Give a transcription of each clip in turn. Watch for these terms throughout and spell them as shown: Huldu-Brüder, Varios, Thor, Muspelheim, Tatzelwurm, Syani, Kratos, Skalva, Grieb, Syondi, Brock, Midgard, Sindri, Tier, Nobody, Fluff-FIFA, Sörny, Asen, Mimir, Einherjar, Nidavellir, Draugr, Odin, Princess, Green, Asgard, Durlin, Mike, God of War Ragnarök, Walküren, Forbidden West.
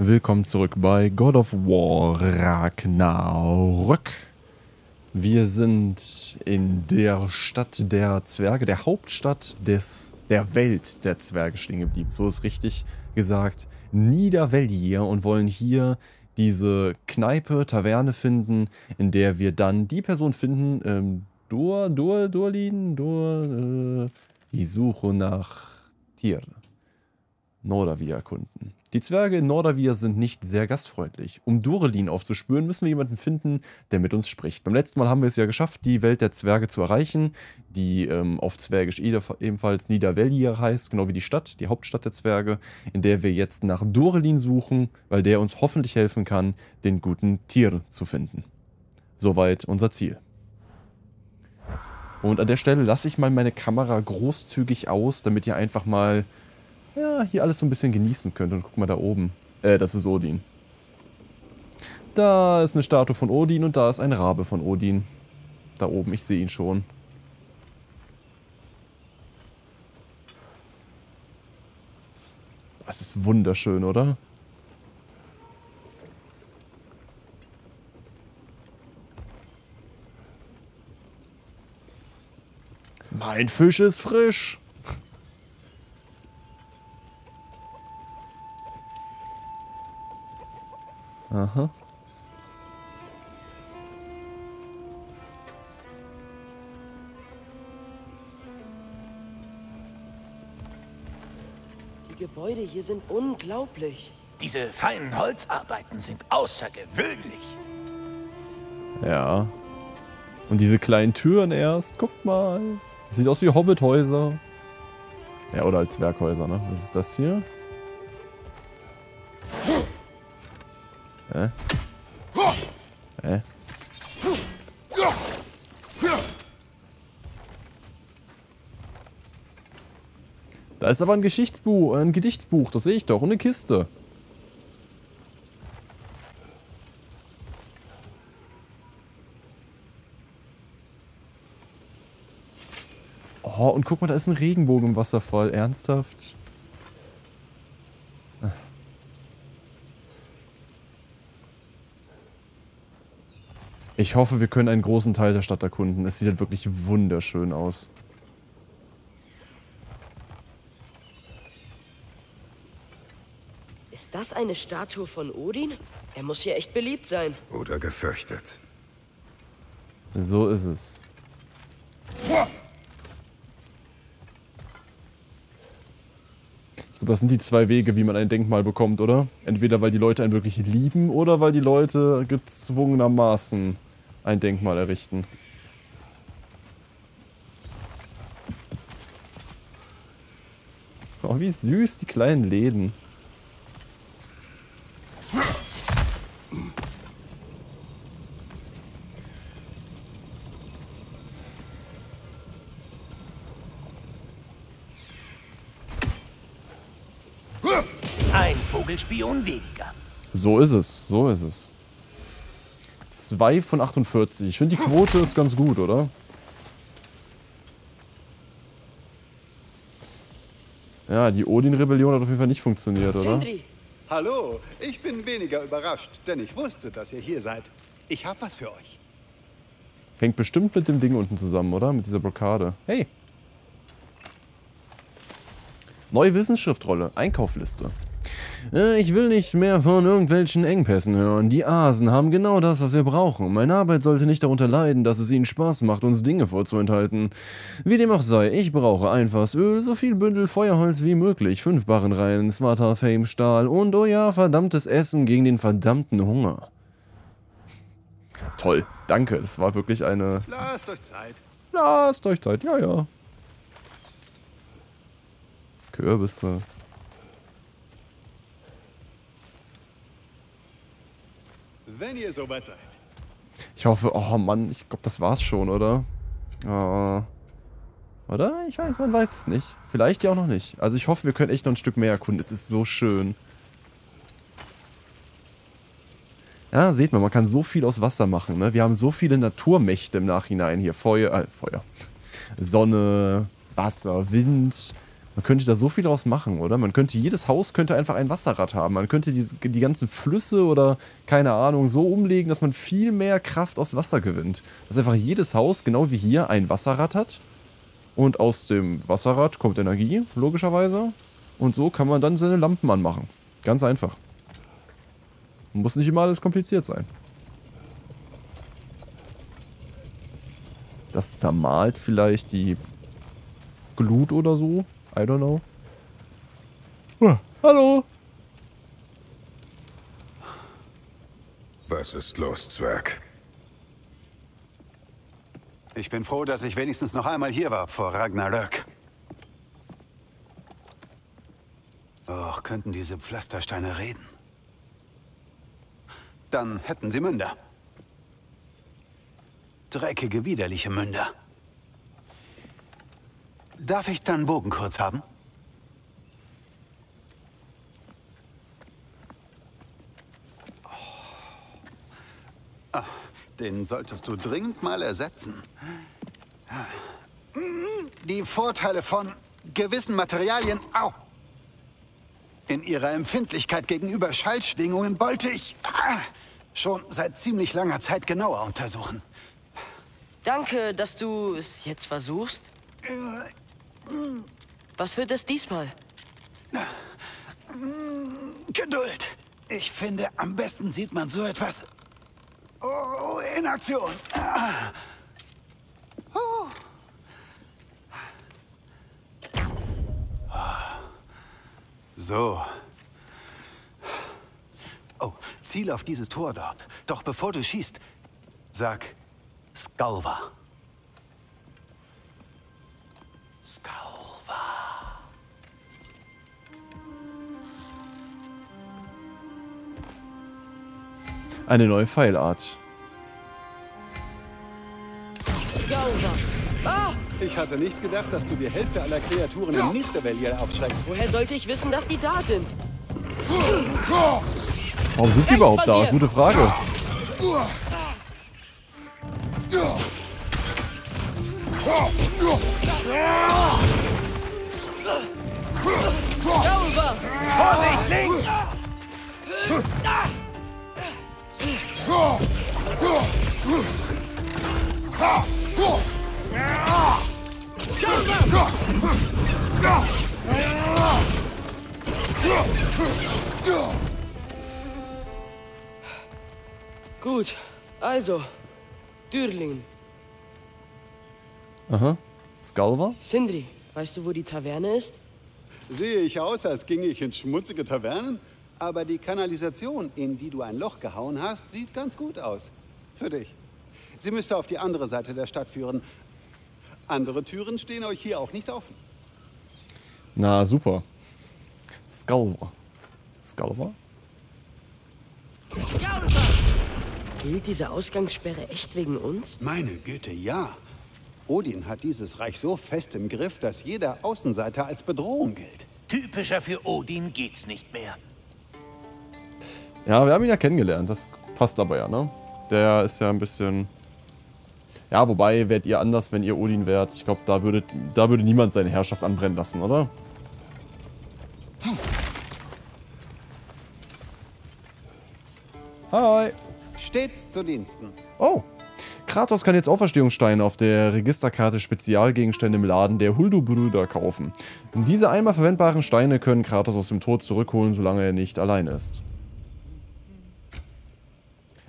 Willkommen zurück bei God of War Ragnarök. Wir sind in der Stadt der Zwerge, der Hauptstadt der Welt der Zwerge stehen geblieben. So ist richtig gesagt Nidavellir und wollen hier diese Kneipe, Taverne finden, in der wir dann die Person finden, Durlin, die Suche nach Tier, Nordavier erkunden. Die Zwerge in Nordavier sind nicht sehr gastfreundlich. Um Durlin aufzuspüren, müssen wir jemanden finden, der mit uns spricht. Beim letzten Mal haben wir es ja geschafft, die Welt der Zwerge zu erreichen, die auf Zwergisch ebenfalls Nidavellir heißt, genau wie die Stadt, die Hauptstadt der Zwerge, in der wir jetzt nach Durlin suchen, weil der uns hoffentlich helfen kann, den guten Tier zu finden. Soweit unser Ziel. Und an der Stelle lasse ich mal meine Kamera großzügig aus, damit ihr einfach mal ja, hier alles so ein bisschen genießen könnt. Und guck mal da oben. Das ist Odin. Da ist eine Statue von Odin und da ist ein Rabe von Odin. Da oben, ich sehe ihn schon. Das ist wunderschön, oder? Mein Fisch ist frisch. Aha. Die Gebäude hier sind unglaublich. Diese feinen Holzarbeiten sind außergewöhnlich. Ja. Und diese kleinen Türen erst. Guck mal. Das sieht aus wie Hobbithäuser. Ja, oder als Zwerghäuser, ne? Was ist das hier? Da ist aber ein Geschichtsbuch, ein Gedichtsbuch, das sehe ich doch, und eine Kiste. Oh, und guck mal, da ist ein Regenbogen im Wasserfall, ernsthaft? Ich hoffe, wir können einen großen Teil der Stadt erkunden. Es sieht halt wirklich wunderschön aus. Ist das eine Statue von Odin? Er muss hier echt beliebt sein. Oder gefürchtet. So ist es. Ich glaube, das sind die zwei Wege, wie man ein Denkmal bekommt, oder? Entweder weil die Leute einen wirklich lieben oder weil die Leute gezwungenermaßen ein Denkmal errichten. Oh, wie süß, die kleinen Läden. Ein Vogelspion weniger. So ist es, so ist es. 2 von 48. Ich finde, die Quote ist ganz gut, oder? Ja, die Odin-Rebellion hat auf jeden Fall nicht funktioniert, oder? Sindri. Hallo, ich bin weniger überrascht, denn ich wusste, dass ihr hier seid. Ich hab was für euch. Hängt bestimmt mit dem Ding unten zusammen, oder? Mit dieser Blockade. Hey! Neue Wissensschriftrolle, Einkaufsliste. Ich will nicht mehr von irgendwelchen Engpässen hören. Die Asen haben genau das, was wir brauchen. Meine Arbeit sollte nicht darunter leiden, dass es ihnen Spaß macht, uns Dinge vorzuenthalten. Wie dem auch sei, ich brauche einfaches Öl, so viel Bündel Feuerholz wie möglich, 5 Barrenreihen, Svartalfheim, Stahl und, oh ja, verdammtes Essen gegen den verdammten Hunger. Toll, danke, das war wirklich eine... Lasst euch Zeit. Lasst euch Zeit, ja, ja. Kürbisse. Wenn ihr so weit seid. Ich hoffe, oh Mann, ich glaube, das war's schon, oder? Oder? Ich weiß, man weiß es nicht. Vielleicht ja auch noch nicht. Also ich hoffe, wir können echt noch ein Stück mehr erkunden. Es ist so schön. Ja, seht mal, man kann so viel aus Wasser machen, ne? Wir haben so viele Naturmächte im Nachhinein hier. Feuer, Sonne, Wasser, Wind... Man könnte da so viel draus machen, oder? Man könnte, jedes Haus könnte einfach ein Wasserrad haben. Man könnte die ganzen Flüsse oder, keine Ahnung, so umlegen, dass man viel mehr Kraft aus Wasser gewinnt. Dass einfach jedes Haus, genau wie hier, ein Wasserrad hat. Und aus dem Wasserrad kommt Energie, logischerweise. Und so kann man dann seine Lampen anmachen. Ganz einfach. Muss nicht immer alles kompliziert sein. Das zermahlt vielleicht die Glut oder so. I don't know. Hallo! Was ist los, Zwerg? Ich bin froh, dass ich wenigstens noch einmal hier war vor Ragnarök. Och, könnten diese Pflastersteine reden? Dann hätten sie Münder. Dreckige, widerliche Münder. Darf ich dann Bogen kurz haben? Oh. Ah, den solltest du dringend mal ersetzen. Die Vorteile von gewissen Materialien, au! In ihrer Empfindlichkeit gegenüber Schallschwingungen wollte ich schon seit ziemlich langer Zeit genauer untersuchen. Danke, dass du es jetzt versuchst. Was wird es diesmal? Geduld. Ich finde, am besten sieht man so etwas in Aktion. So. Oh, ziel auf dieses Tor dort. Doch bevor du schießt, sag Skalva. Eine neue Pfeilart. Ich hatte nicht gedacht, dass du die Hälfte aller Kreaturen in Nidavellir aufschreckst. Woher sollte ich wissen, dass die da sind? Warum sind die überhaupt da? Gute Frage. Vorsicht, links! Gut, also Durlin. Aha. Skalva? Sindri, weißt du, wo die Taverne ist? Sehe ich aus, als ginge ich in schmutzige Tavernen? Aber die Kanalisation, in die du ein Loch gehauen hast, sieht ganz gut aus. Für dich. Sie müsste auf die andere Seite der Stadt führen. Andere Türen stehen euch hier auch nicht offen. Na, super. Skalva. Skalva? Gilt diese Ausgangssperre echt wegen uns? Meine Güte, ja. Odin hat dieses Reich so fest im Griff, dass jeder Außenseiter als Bedrohung gilt. Typischer für Odin geht's nicht mehr. Ja, wir haben ihn ja kennengelernt. Das passt aber ja, ne? Der ist ja ein bisschen... Ja, wobei, wärt ihr anders, wenn ihr Odin wärt? Ich glaube, da würde niemand seine Herrschaft anbrennen lassen, oder? Hi! Stets zu Diensten. Oh! Kratos kann jetzt Auferstehungssteine auf der Registerkarte Spezialgegenstände im Laden der Huldu-Brüder kaufen. Diese einmal verwendbaren Steine können Kratos aus dem Tod zurückholen, solange er nicht allein ist.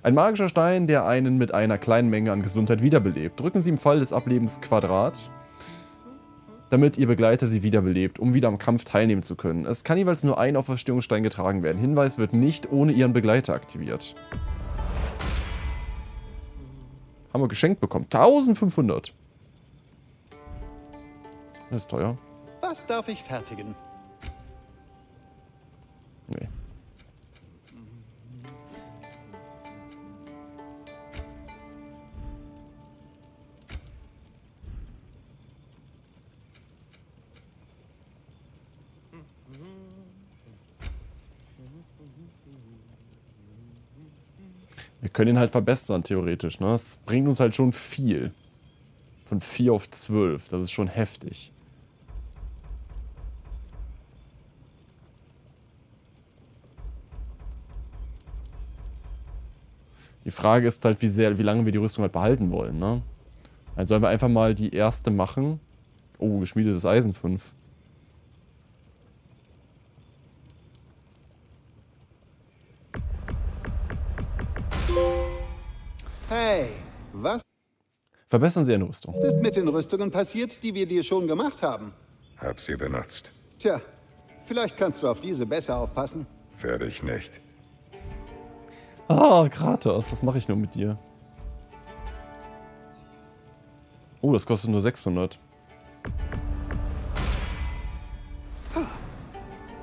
Ein magischer Stein, der einen mit einer kleinen Menge an Gesundheit wiederbelebt. Drücken Sie im Fall des Ablebens Quadrat, damit Ihr Begleiter sie wiederbelebt, um wieder am Kampf teilnehmen zu können. Es kann jeweils nur ein Auferstehungsstein getragen werden. Hinweis wird nicht ohne Ihren Begleiter aktiviert. Haben wir geschenkt bekommen. 1500. Das ist teuer. Was darf ich fertigen? Nee. Wir können ihn halt verbessern, theoretisch, ne? Das bringt uns halt schon viel. Von 4 auf 12, das ist schon heftig. Die Frage ist halt, wie lange wir die Rüstung halt behalten wollen, ne? Also sollen wir einfach mal die erste machen. Oh, geschmiedetes Eisen 5. Hey, was? Verbessern Sie eine Rüstung. Was ist mit den Rüstungen passiert, die wir dir schon gemacht haben? Hab sie benutzt. Tja, vielleicht kannst du auf diese besser aufpassen. Werde ich nicht. Ah, Kratos, das mache ich nur mit dir. Oh, das kostet nur 600.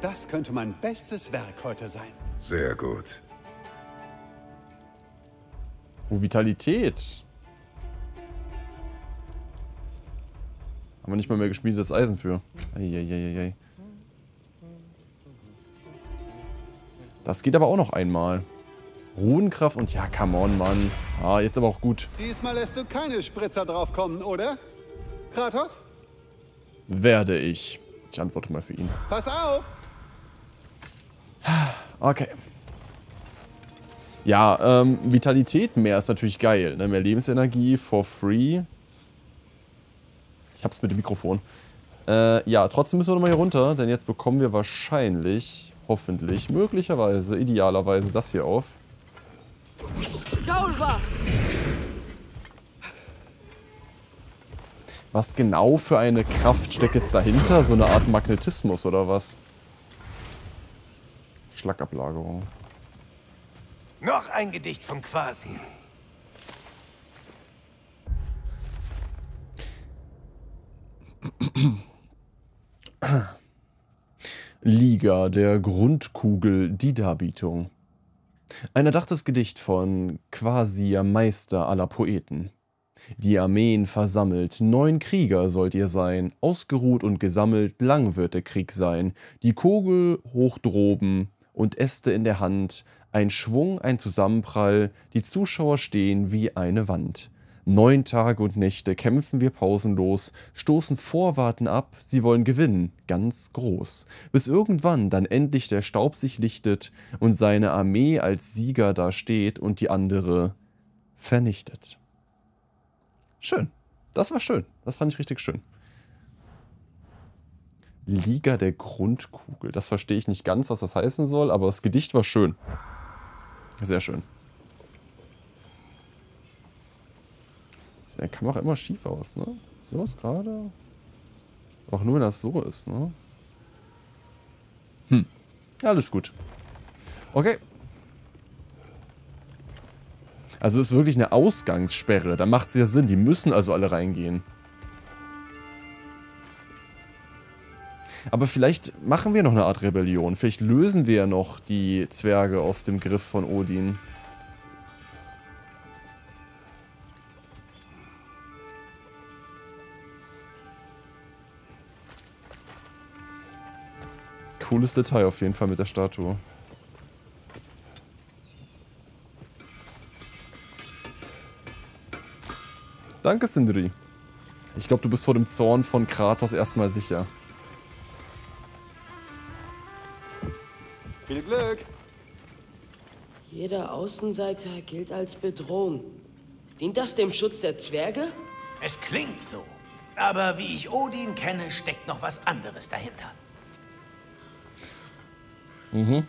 Das könnte mein bestes Werk heute sein. Sehr gut. Oh, Vitalität. Haben wir nicht mal mehr geschmiedetes Eisen für. Eieieiei. Das geht aber auch noch einmal. Ruhenkraft und ja, come on, Mann. Ah, jetzt aber auch gut. Diesmal lässt du keine Spritzer draufkommen, oder? Kratos? Werde ich. Ich antworte mal für ihn. Pass auf! Okay. Ja, Vitalität mehr ist natürlich geil. Ne? Mehr Lebensenergie for free. Ich hab's mit dem Mikrofon. Ja, trotzdem müssen wir nochmal hier runter, denn jetzt bekommen wir wahrscheinlich, hoffentlich, möglicherweise, idealerweise das hier auf. Was genau für eine Kraft steckt jetzt dahinter? So eine Art Magnetismus oder was? Schlagablagerung. Noch ein Gedicht von Quasi. Liga der Grundkugel Didarbietung. Ein erdachtes Gedicht von Quasi, Meister aller Poeten. Die Armeen versammelt, 9 Krieger sollt ihr sein, ausgeruht und gesammelt, lang wird der Krieg sein, die Kugel hoch droben und Äste in der Hand, ein Schwung, ein Zusammenprall, die Zuschauer stehen wie eine Wand. 9 Tage und Nächte kämpfen wir pausenlos, stoßen vor, warten ab, sie wollen gewinnen, ganz groß. Bis irgendwann dann endlich der Staub sich lichtet und seine Armee als Sieger dasteht und die andere vernichtet. Schön. Das war schön. Das fand ich richtig schön. Liga der Grundkugel. Das verstehe ich nicht ganz, was das heißen soll, aber das Gedicht war schön. Sehr schön. Der Kamera immer schief aus, ne? So ist gerade. Auch nur, wenn das so ist, ne? Hm. Alles gut. Okay. Also ist wirklich eine Ausgangssperre. Da macht es ja Sinn. Die müssen also alle reingehen. Aber vielleicht machen wir noch eine Art Rebellion. Vielleicht lösen wir ja noch die Zwerge aus dem Griff von Odin. Cooles Detail auf jeden Fall mit der Statue. Danke, Sindri. Ich glaube, du bist vor dem Zorn von Kratos erstmal sicher. Viel Glück! Jeder Außenseiter gilt als Bedrohung. Dient das dem Schutz der Zwerge? Es klingt so. Aber wie ich Odin kenne, steckt noch was anderes dahinter. Mhm.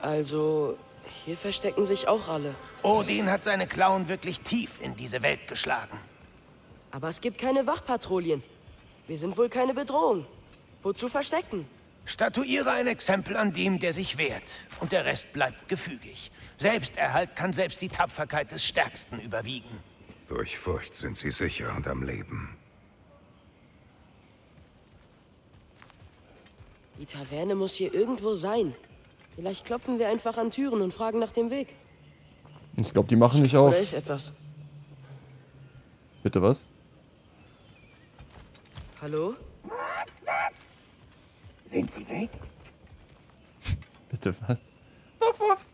Also, hier verstecken sich auch alle. Odin hat seine Klauen wirklich tief in diese Welt geschlagen. Aber es gibt keine Wachpatrouillen. Wir sind wohl keine Bedrohung. Wozu verstecken? Statuiere ein Exempel an dem, der sich wehrt. Und der Rest bleibt gefügig. Selbsterhalt kann selbst die Tapferkeit des Stärksten überwiegen. Durch Furcht sind sie sicher und am Leben. Die Taverne muss hier irgendwo sein. Vielleicht klopfen wir einfach an Türen und fragen nach dem Weg. Ich glaube, die machen nicht auf. Da ist etwas. Bitte was? Hallo? Sind Sie weg? Bitte was? Wuff, wuff.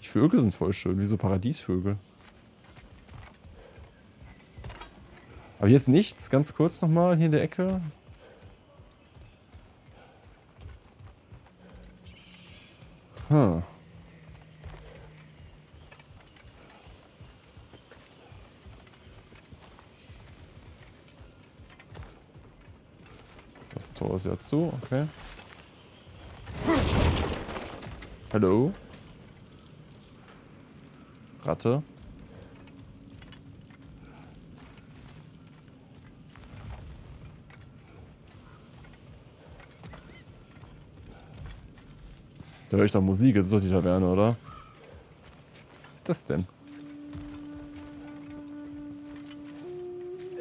Die Vögel sind voll schön, wie so Paradiesvögel. Aber hier ist nichts, ganz kurz nochmal, hier in der Ecke. Hm. Das Tor ist ja zu, okay. Hallo? Ratte? Da höre ich doch Musik, das ist doch die Taverne, oder? Was ist das denn?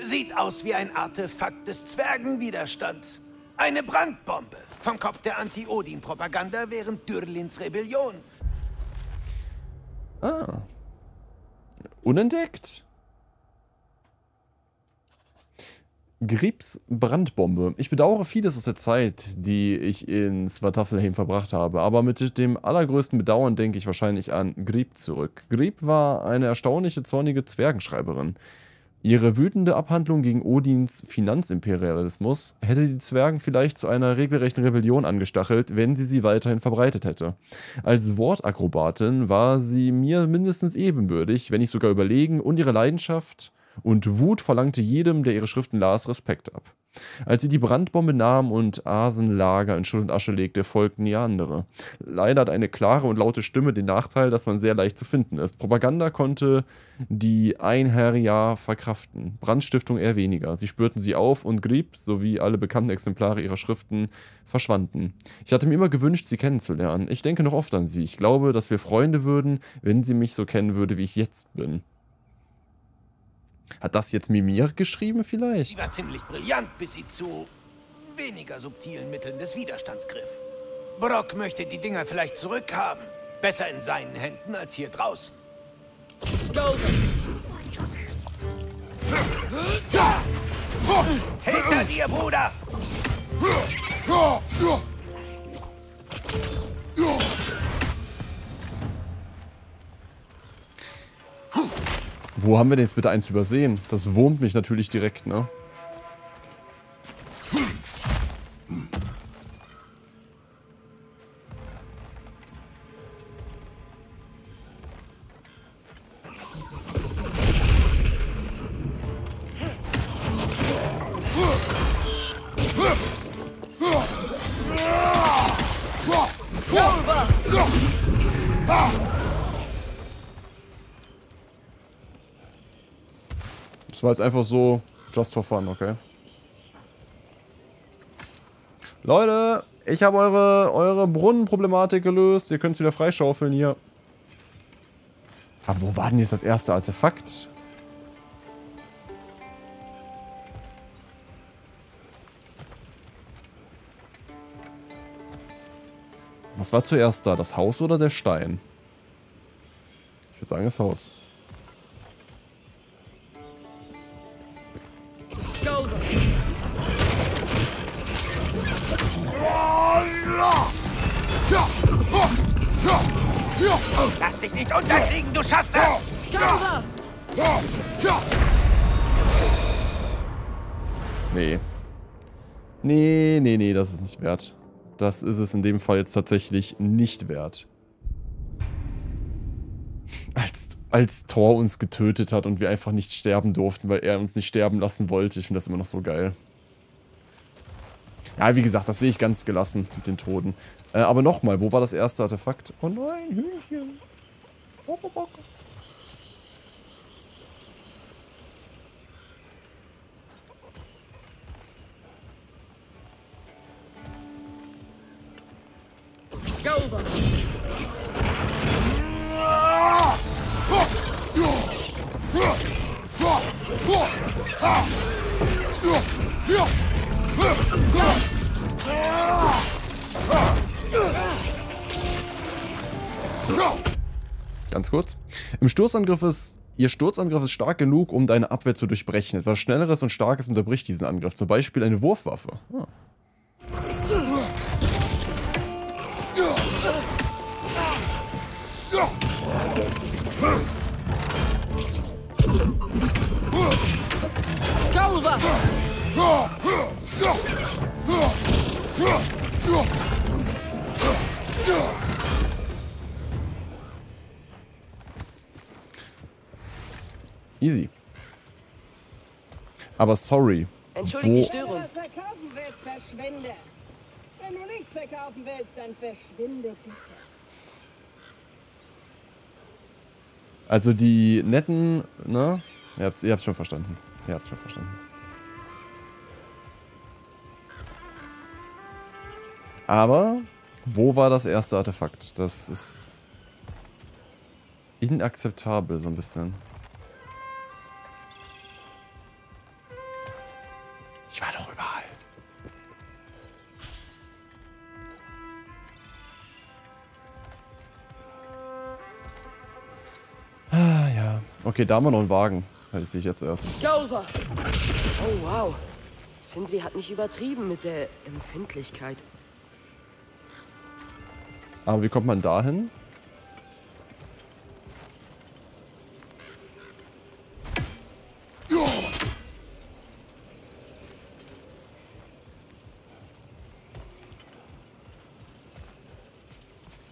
Sieht aus wie ein Artefakt des Zwergenwiderstands. Eine Brandbombe vom Kopf der Anti-Odin-Propaganda während Dürlins Rebellion. Ah. Unentdeckt. Griebs Brandbombe. Ich bedauere vieles aus der Zeit, die ich in Svartalfheim verbracht habe, aber mit dem allergrößten Bedauern denke ich wahrscheinlich an Grieb zurück. Grieb war eine erstaunliche, zornige Zwergenschreiberin. Ihre wütende Abhandlung gegen Odins Finanzimperialismus hätte die Zwergen vielleicht zu einer regelrechten Rebellion angestachelt, wenn sie sie weiterhin verbreitet hätte. Als Wortakrobatin war sie mir mindestens ebenbürtig, wenn nicht sogar überlegen, und ihre Leidenschaft und Wut verlangte jedem, der ihre Schriften las, Respekt ab. Als sie die Brandbombe nahm und Asen Lager in Schutt und Asche legte, folgten ihr andere. Leider hat eine klare und laute Stimme den Nachteil, dass man sehr leicht zu finden ist. Propaganda konnte die Einherjar verkraften, Brandstiftung eher weniger. Sie spürten sie auf und Grieb sowie alle bekannten Exemplare ihrer Schriften verschwanden. Ich hatte mir immer gewünscht, sie kennenzulernen. Ich denke noch oft an sie. Ich glaube, dass wir Freunde würden, wenn sie mich so kennen würde, wie ich jetzt bin. Hat das jetzt Mimir geschrieben vielleicht? Sie war ziemlich brillant, bis sie zu weniger subtilen Mitteln des Widerstands griff. Brock möchte die Dinger vielleicht zurückhaben. Besser in seinen Händen als hier draußen. Hinter dir, Bruder! Wo haben wir denn jetzt bitte eins übersehen? Das wurmt mich natürlich direkt, ne? Das war jetzt einfach so, just for fun, okay? Leute, ich habe eure Brunnenproblematik gelöst. Ihr könnt es wieder freischaufeln hier. Aber wo war denn jetzt das erste Artefakt? Was war zuerst da? Das Haus oder der Stein? Ich würde sagen, das Haus. Lass dich nicht unterkriegen, du schaffst das! Nee. Nee, nee, nee, das ist nicht wert. Das ist es in dem Fall jetzt tatsächlich nicht wert. Als Thor uns getötet hat und wir einfach nicht sterben durften, weil er uns nicht sterben lassen wollte. Ich finde das immer noch so geil. Ja, wie gesagt, das sehe ich ganz gelassen mit den Toten. Aber nochmal, wo war das erste Artefakt? Oh nein, Hühnchen. Ganz kurz. Ihr Sturzangriff ist stark genug, um deine Abwehr zu durchbrechen. Etwas Schnelleres und Starkes unterbricht diesen Angriff. Zum Beispiel eine Wurfwaffe. Ah. Easy. Aber sorry. Entschuldige die Störung. Wenn du nichts verkaufen willst, dann verschwinde bitte. Also die netten, ne? Ihr habt's schon verstanden. Ihr habt's schon verstanden. Aber wo war das erste Artefakt? Das ist inakzeptabel so ein bisschen. Ich war doch überall. Ah ja. Okay, da haben wir noch einen Wagen. Das sehe ich jetzt erst. Oh wow. Sindri hat mich übertrieben mit der Empfindlichkeit. Aber wie kommt man da hin?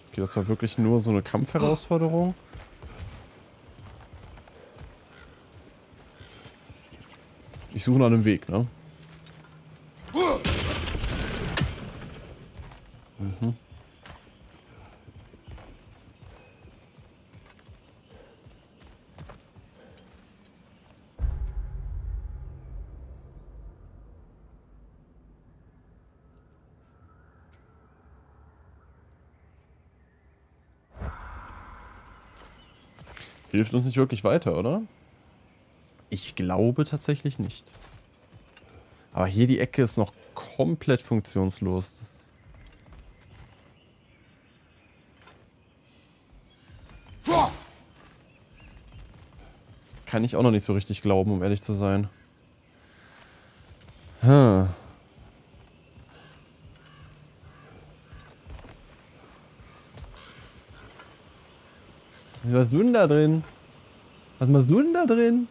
Okay, das war wirklich nur so eine Kampfherausforderung. Ich suche nach einem Weg, ne? Mhm. Hilft uns nicht wirklich weiter, oder? Ich glaube tatsächlich nicht. Aber hier die Ecke ist noch komplett funktionslos. Das kann ich auch noch nicht so richtig glauben, um ehrlich zu sein. Hm. Was machst du denn da drin? Was machst du denn da drin?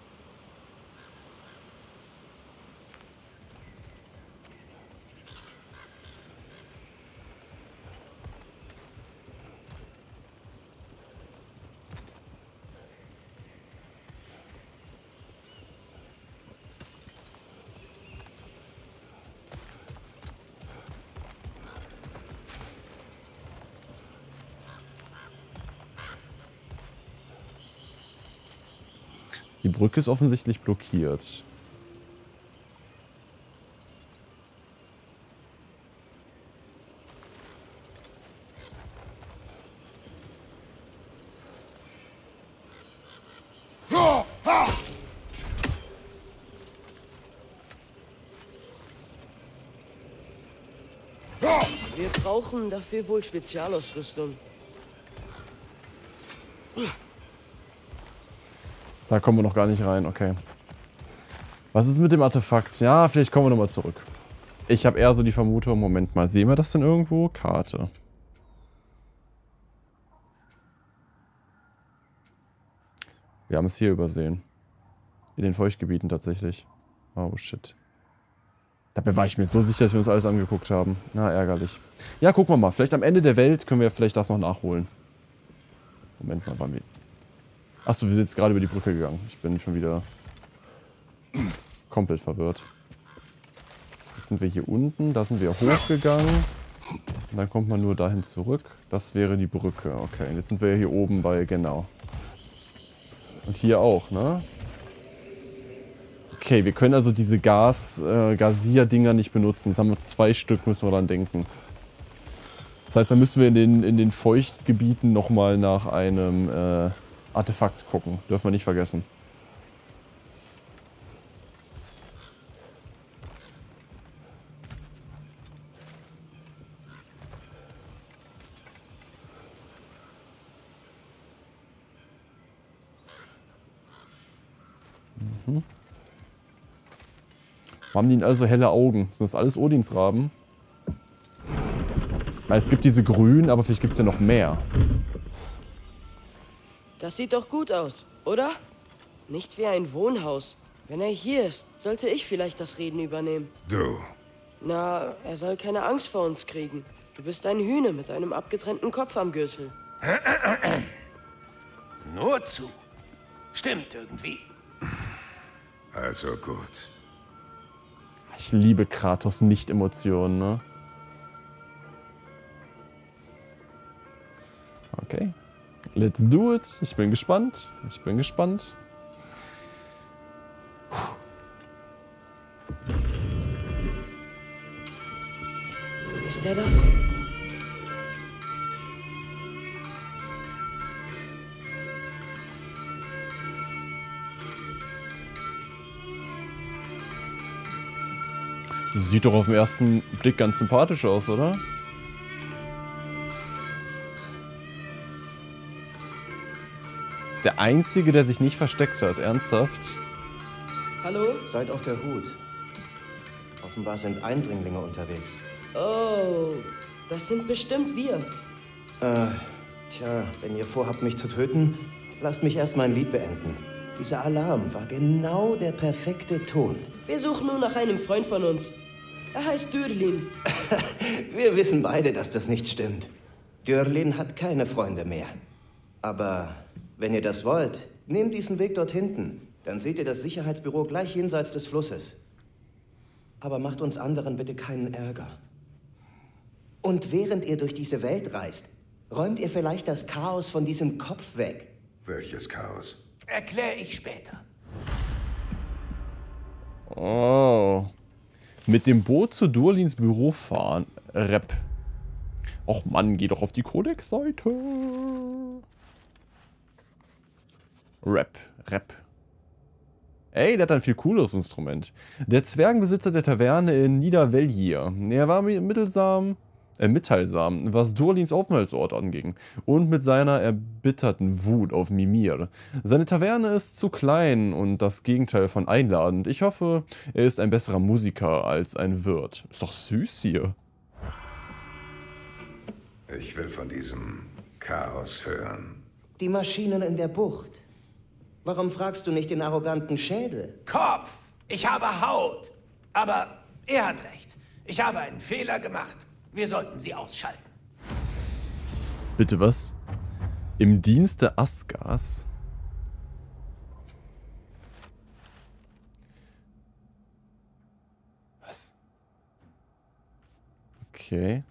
Die Brücke ist offensichtlich blockiert. Wir brauchen dafür wohl Spezialausrüstung. Da kommen wir noch gar nicht rein, okay. Was ist mit dem Artefakt? Ja, vielleicht kommen wir nochmal zurück. Ich habe eher so die Vermutung, Moment mal, sehen wir das denn irgendwo? Karte. Wir haben es hier übersehen. In den Feuchtgebieten tatsächlich. Oh shit. Dabei war ich mir so sicher, dass wir uns alles angeguckt haben. Na, ärgerlich. Ja, gucken wir mal. Vielleicht am Ende der Welt können wir vielleicht das noch nachholen. Moment mal, wann wir... Achso, wir sind jetzt gerade über die Brücke gegangen. Ich bin schon wieder komplett verwirrt. Jetzt sind wir hier unten, da sind wir hochgegangen. Und dann kommt man nur dahin zurück. Das wäre die Brücke. Okay, und jetzt sind wir hier oben bei, genau. Und hier auch, ne? Okay, wir können also diese Gasier-Dinger nicht benutzen. Jetzt haben wir 2 Stück, müssen wir dran denken. Das heißt, dann müssen wir in den Feuchtgebieten nochmal nach einem... Artefakt gucken. Dürfen wir nicht vergessen. Mhm. Haben die also helle Augen? Sind das alles Odins Raben? Es gibt diese grünen, aber vielleicht gibt es ja noch mehr. Das sieht doch gut aus, oder? Nicht wie ein Wohnhaus. Wenn er hier ist, sollte ich vielleicht das Reden übernehmen. Du. Na, er soll keine Angst vor uns kriegen. Du bist ein Hühne mit einem abgetrennten Kopf am Gürtel. Nur zu. Stimmt irgendwie. Also gut. Ich liebe Kratos Nicht-Emotionen, ne? Okay. Let's do it. Ich bin gespannt. Ich bin gespannt. Ist der das? Sieht doch auf den ersten Blick ganz sympathisch aus, oder? Ist der Einzige, der sich nicht versteckt hat, ernsthaft? Hallo? Seid auf der Hut. Offenbar sind Eindringlinge unterwegs. Oh, das sind bestimmt wir. Tja, wenn ihr vorhabt, mich zu töten, lasst mich erst mein Lied beenden. Dieser Alarm war genau der perfekte Ton. Wir suchen nur nach einem Freund von uns. Er heißt Durlin. Wir wissen beide, dass das nicht stimmt. Durlin hat keine Freunde mehr. Aber wenn ihr das wollt, nehmt diesen Weg dort hinten. Dann seht ihr das Sicherheitsbüro gleich jenseits des Flusses. Aber macht uns anderen bitte keinen Ärger. Und während ihr durch diese Welt reist, räumt ihr vielleicht das Chaos von diesem Kopf weg. Welches Chaos? Erkläre ich später. Oh. Mit dem Boot zu Durlins Büro fahren. Rap. Och Mann, geh doch auf die Codex-Seite. Rap. Ey, der hat ein viel cooleres Instrument. Der Zwergenbesitzer der Taverne in Nidavellir. Er war mitteilsam, was Durlins Aufenthaltsort anging. Und mit seiner erbitterten Wut auf Mimir. Seine Taverne ist zu klein und das Gegenteil von einladend. Ich hoffe, er ist ein besserer Musiker als ein Wirt. Ist doch süß hier. Ich will von diesem Chaos hören. Die Maschinen in der Bucht. Warum fragst du nicht den arroganten Schädel? Kopf! Ich habe Haut! Aber er hat recht. Ich habe einen Fehler gemacht. Wir sollten sie ausschalten. Bitte was? Im Dienste Asgards? Was? Okay.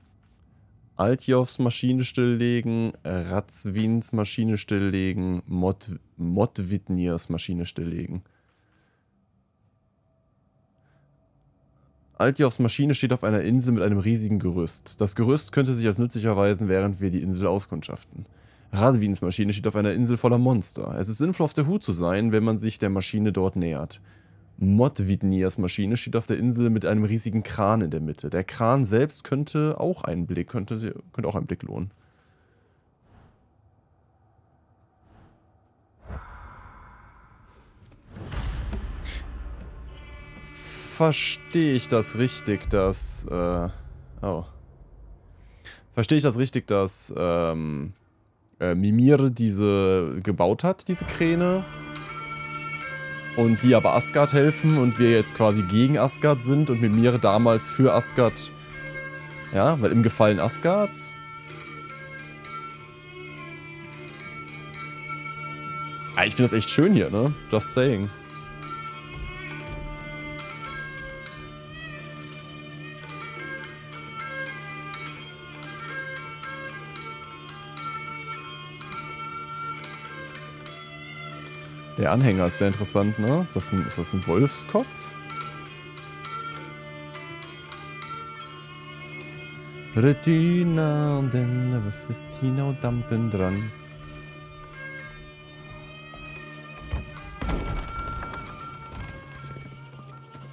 Altjovs Maschine stilllegen, Ratzwins Maschine stilllegen, Modwitniers Maschine stilllegen. Altjovs Maschine steht auf einer Insel mit einem riesigen Gerüst. Das Gerüst könnte sich als nützlich erweisen, während wir die Insel auskundschaften. Radwins Maschine steht auf einer Insel voller Monster. Es ist sinnvoll, auf der Hut zu sein, wenn man sich der Maschine dort nähert. Modwitniers Maschine steht auf der Insel mit einem riesigen Kran in der Mitte. Der Kran selbst könnte auch einen Blick, lohnen. Verstehe ich das richtig, dass Mimir diese gebaut hat, diese Kräne? Und die aber Asgard helfen und wir jetzt quasi gegen Asgard sind und Mimir damals für Asgard. Ja, weil im Gefallen Asgards. Ah, ich finde das echt schön hier, ne? Just saying. Der Anhänger ist sehr interessant, ne? Ist das ein Wolfskopf? Retina und dann was ist Tina und Dampen dran.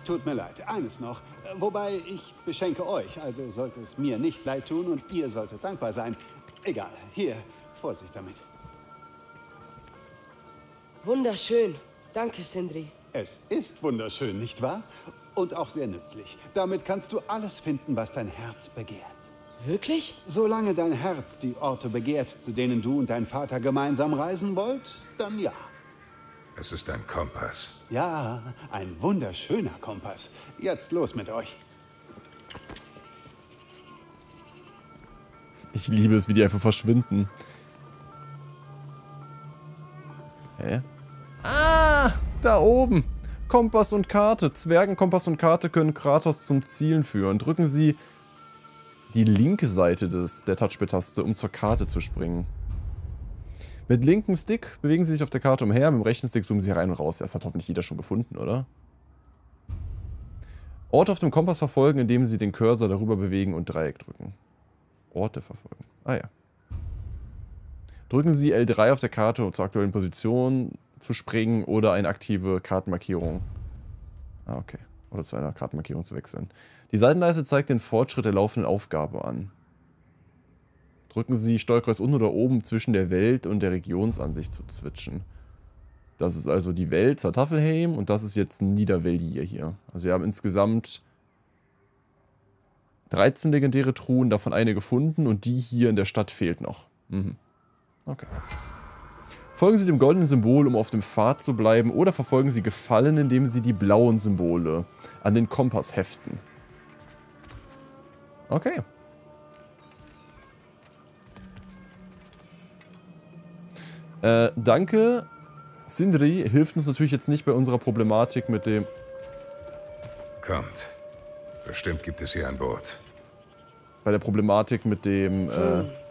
Tut mir leid, eines noch. Wobei, ich beschenke euch, also sollte es mir nicht leid tun und ihr solltet dankbar sein. Egal, hier, Vorsicht damit. Wunderschön. Danke, Sindri. Es ist wunderschön, nicht wahr? Und auch sehr nützlich. Damit kannst du alles finden, was dein Herz begehrt. Wirklich? Solange dein Herz die Orte begehrt, zu denen du und dein Vater gemeinsam reisen wollt, dann ja. Es ist ein Kompass. Ja, ein wunderschöner Kompass. Jetzt los mit euch. Ich liebe es, wie die einfach verschwinden. Hä? Da oben. Kompass und Karte. Zwergenkompass und Karte können Kratos zum Zielen führen. Drücken Sie die linke Seite der Touchpad-Taste, um zur Karte zu springen. Mit linkem Stick bewegen Sie sich auf der Karte umher, mit dem rechten Stick zoomen Sie rein und raus. Das hat hoffentlich jeder schon gefunden, oder? Orte auf dem Kompass verfolgen, indem Sie den Cursor darüber bewegen und Dreieck drücken. Orte verfolgen. Ah ja. Drücken Sie L3 auf der Karte, um zur aktuellen Position zu springen oder eine aktive Kartenmarkierung. Ah, okay. Oder zu einer Kartenmarkierung zu wechseln. Die Seitenleiste zeigt den Fortschritt der laufenden Aufgabe an. Drücken Sie Steuerkreuz unten oder oben zwischen der Welt und der Regionsansicht zu switchen. Das ist also die Welt, Svartalfheim, und das ist jetzt Nidavellir hier. Also wir haben insgesamt 13 legendäre Truhen, davon eine gefunden und die hier in der Stadt fehlt noch. Mhm. Okay. Folgen Sie dem goldenen Symbol, um auf dem Pfad zu bleiben, oder verfolgen Sie Gefallen, indem Sie die blauen Symbole an den Kompass heften. Okay. Danke. Sindri hilft uns natürlich jetzt nicht bei unserer Problematik mit dem... Kommt. Bestimmt gibt es hier ein Boot. Bei der Problematik mit dem...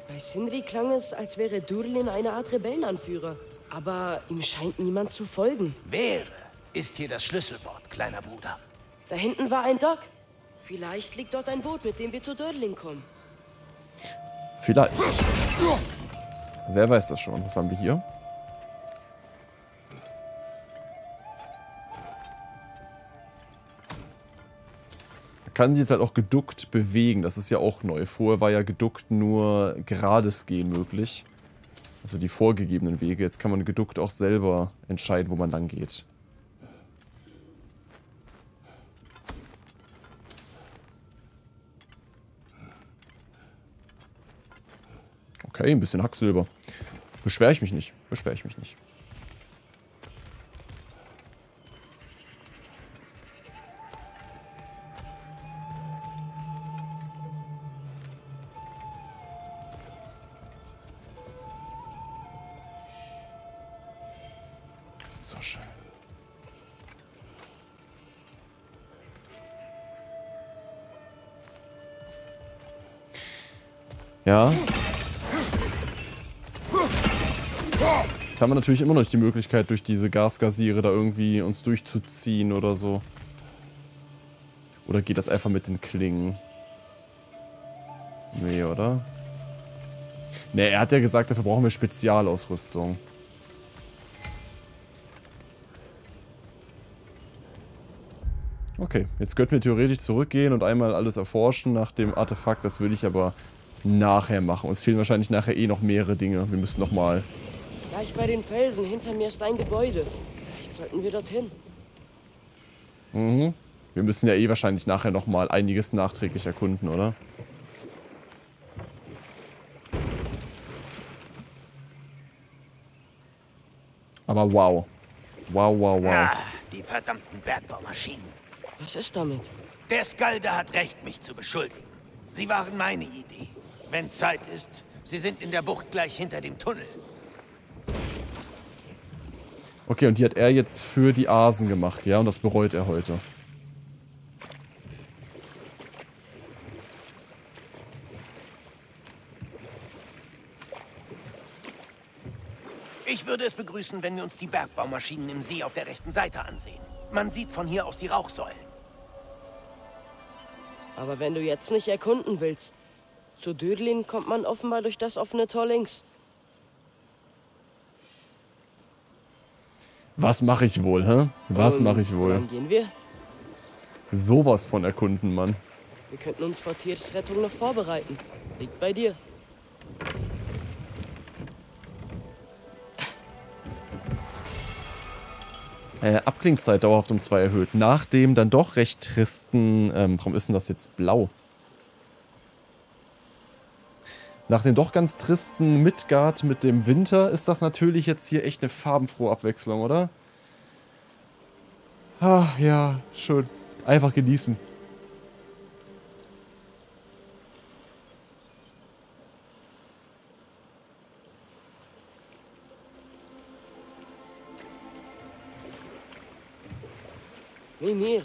Bei Sindri klang es, als wäre Durlin eine Art Rebellenanführer. Aber ihm scheint niemand zu folgen. Wäre ist hier das Schlüsselwort, kleiner Bruder. Da hinten war ein Dock. Vielleicht liegt dort ein Boot, mit dem wir zu Durlin kommen. Vielleicht. Wer weiß das schon? Was haben wir hier? Man kann sich jetzt halt auch geduckt bewegen. Das ist ja auch neu. Vorher war ja geduckt nur gerades Gehen möglich. Also die vorgegebenen Wege. Jetzt kann man geduckt auch selber entscheiden, wo man lang geht. Okay, ein bisschen Hacksilber. Beschwere ich mich nicht. Beschwere ich mich nicht. Das ist so schön. Ja. Jetzt haben wir natürlich immer noch nicht die Möglichkeit, durch diese Gasgasiere da irgendwie uns durchzuziehen oder so. Oder geht das einfach mit den Klingen? Nee, oder? Nee, er hat ja gesagt, dafür brauchen wir Spezialausrüstung. Okay, jetzt könnten wir theoretisch zurückgehen und einmal alles erforschen nach dem Artefakt. Das würde ich aber nachher machen. Uns fehlen wahrscheinlich nachher eh noch mehrere Dinge. Wir müssen nochmal... Gleich bei den Felsen, hinter mir ist ein Gebäude. Vielleicht sollten wir dorthin. Mhm. Wir müssen ja eh wahrscheinlich nachher nochmal einiges nachträglich erkunden, oder? Aber wow. Wow, wow, wow. Ah, die verdammten Bergbaumaschinen. Was ist damit? Der Skalder hat recht, mich zu beschuldigen. Sie waren meine Idee. Wenn Zeit ist, sie sind in der Bucht gleich hinter dem Tunnel. Okay, und die hat er jetzt für die Asen gemacht, ja? Und das bereut er heute. Ich würde es begrüßen, wenn wir uns die Bergbaumaschinen im See auf der rechten Seite ansehen. Man sieht von hier aus die Rauchsäulen. Aber wenn du jetzt nicht erkunden willst, zu Durlin kommt man offenbar durch das offene Tor links. Was mache ich wohl, hä? Was mache ich wohl? Dann gehen wir. Sowas von erkunden, Mann. Wir könnten uns vor Tiers Rettung noch vorbereiten. Liegt bei dir. Abklingzeit dauerhaft um 2 erhöht. Nach dem dann doch recht tristen... warum ist denn das jetzt blau? Nach dem doch ganz tristen Midgard mit dem Winter ist das natürlich jetzt hier echt eine farbenfrohe Abwechslung, oder? Ach ja, schön. Einfach genießen. Mimir,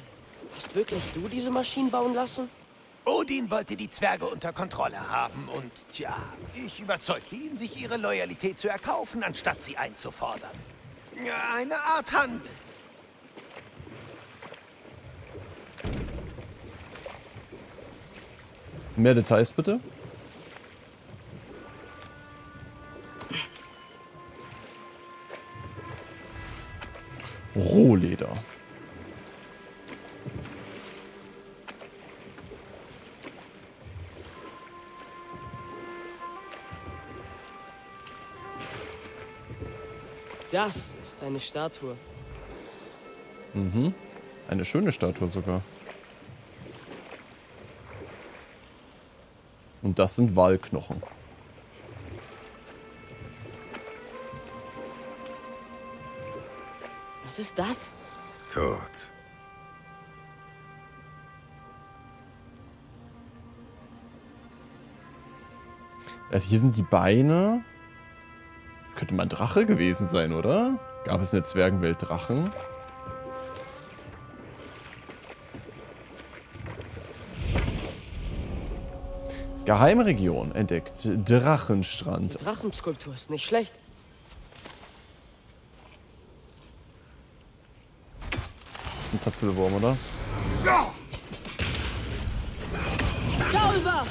hast wirklich du diese Maschinen bauen lassen? Odin wollte die Zwerge unter Kontrolle haben und, tja, ich überzeugte ihn, sich ihre Loyalität zu erkaufen, anstatt sie einzufordern. Eine Art Handel. Mehr Details bitte. Rohleder. Das ist eine Statue. Mhm. Eine schöne Statue sogar. Und das sind Walknochen. Was ist das? Tod. Also hier sind die Beine. Das könnte mal ein Drache gewesen sein, oder? Gab es in der Zwergenwelt Drachen? Geheimregion entdeckt. Drachenstrand. Die Drachenskulptur ist nicht schlecht. Das ist ein Tatzelwurm, oder? Ja. Darüber.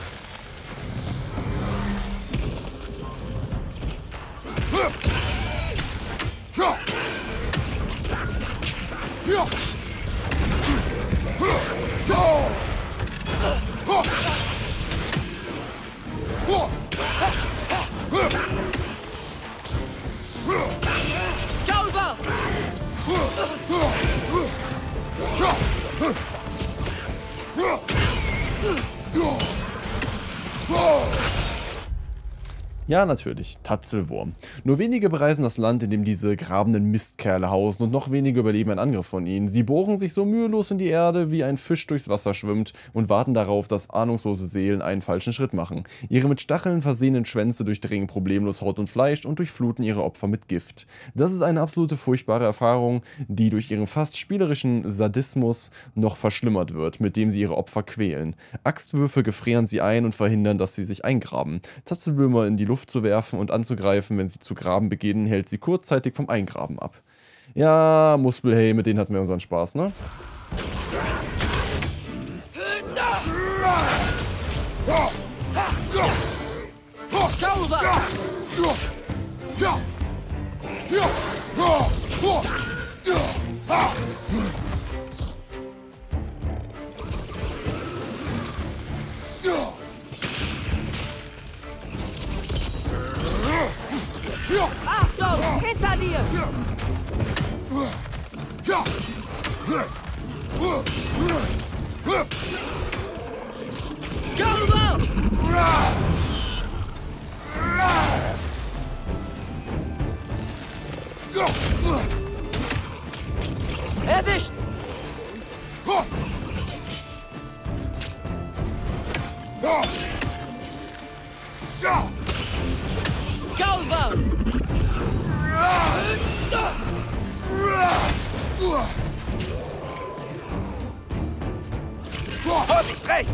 Ja, natürlich. Tatzelwurm. Nur wenige bereisen das Land, in dem diese grabenden Mistkerle hausen, und noch wenige überleben einen Angriff von ihnen. Sie bohren sich so mühelos in die Erde, wie ein Fisch durchs Wasser schwimmt, und warten darauf, dass ahnungslose Seelen einen falschen Schritt machen. Ihre mit Stacheln versehenen Schwänze durchdringen problemlos Haut und Fleisch und durchfluten ihre Opfer mit Gift. Das ist eine absolute furchtbare Erfahrung, die durch ihren fast spielerischen Sadismus noch verschlimmert wird, mit dem sie ihre Opfer quälen. Axtwürfe gefrieren sie ein und verhindern, dass sie sich eingraben. Tatzelwürmer in die Luft zu werfen und anzugreifen, wenn sie zu graben beginnen, hält sie kurzzeitig vom Eingraben ab. Ja, Muspelheim, mit denen hatten wir unseren Spaß, ne? Achtung! Hinter dir! Erwischt! Vorsicht rechts!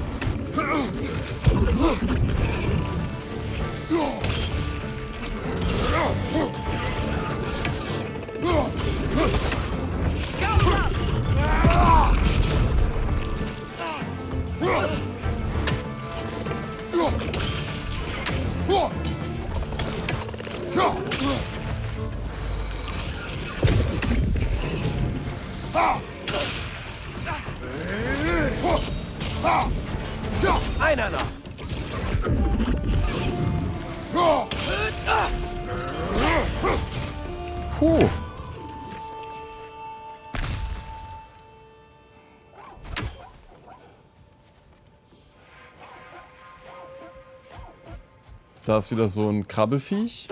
Einer noch. Puh. Da ist wieder so ein Krabbelfiech.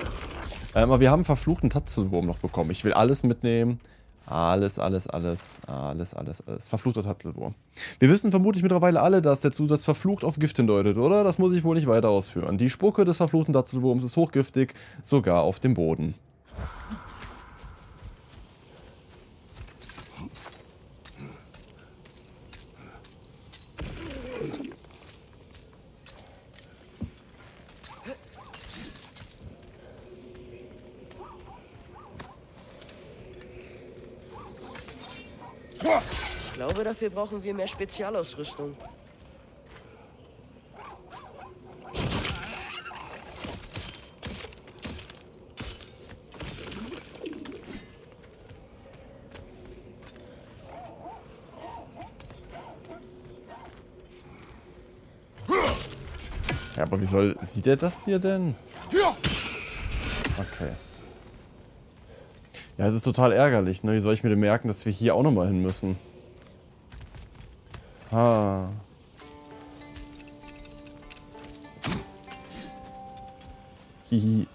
Aber wir haben einen verfluchten Tatzelwurm noch bekommen. Ich will alles mitnehmen. Alles. Verfluchter Tatzelwurm. Wir wissen vermutlich mittlerweile alle, dass der Zusatz verflucht auf Gift hindeutet, oder? Das muss ich wohl nicht weiter ausführen. Die Spucke des verfluchten Tatzelwurms ist hochgiftig, sogar auf dem Boden. glaube, dafür brauchen wir mehr Spezialausrüstung. Ja, aber wie soll... Sieht er das hier denn? Okay. Ja, es ist total ärgerlich, ne? Wie soll ich mir denn merken, dass wir hier auch nochmal hin müssen? Ah. Hihi.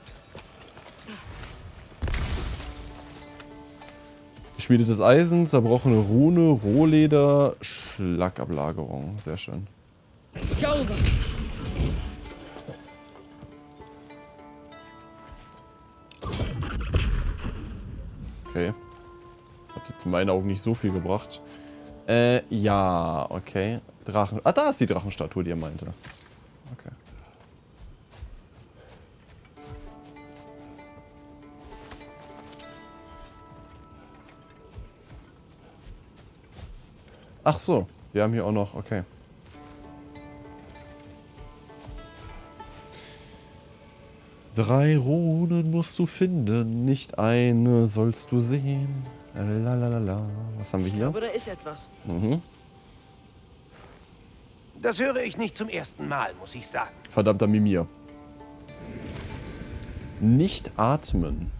Geschmiedet des Eisens, zerbrochene Rune, Rohleder, Schlagablagerung. Sehr schön. Okay. Hat jetzt in meinen Augen nicht so viel gebracht. Ja, okay. Drachen. Ah, da ist die Drachenstatue, die er meinte. Okay. Ach so, wir haben hier auch noch, okay. Drei Runen musst du finden, nicht eine sollst du sehen. Lalalala. Was haben wir hier? Aber da ist etwas. Mhm. Das höre ich nicht zum ersten Mal, muss ich sagen. Verdammter Mimir. Nicht atmen.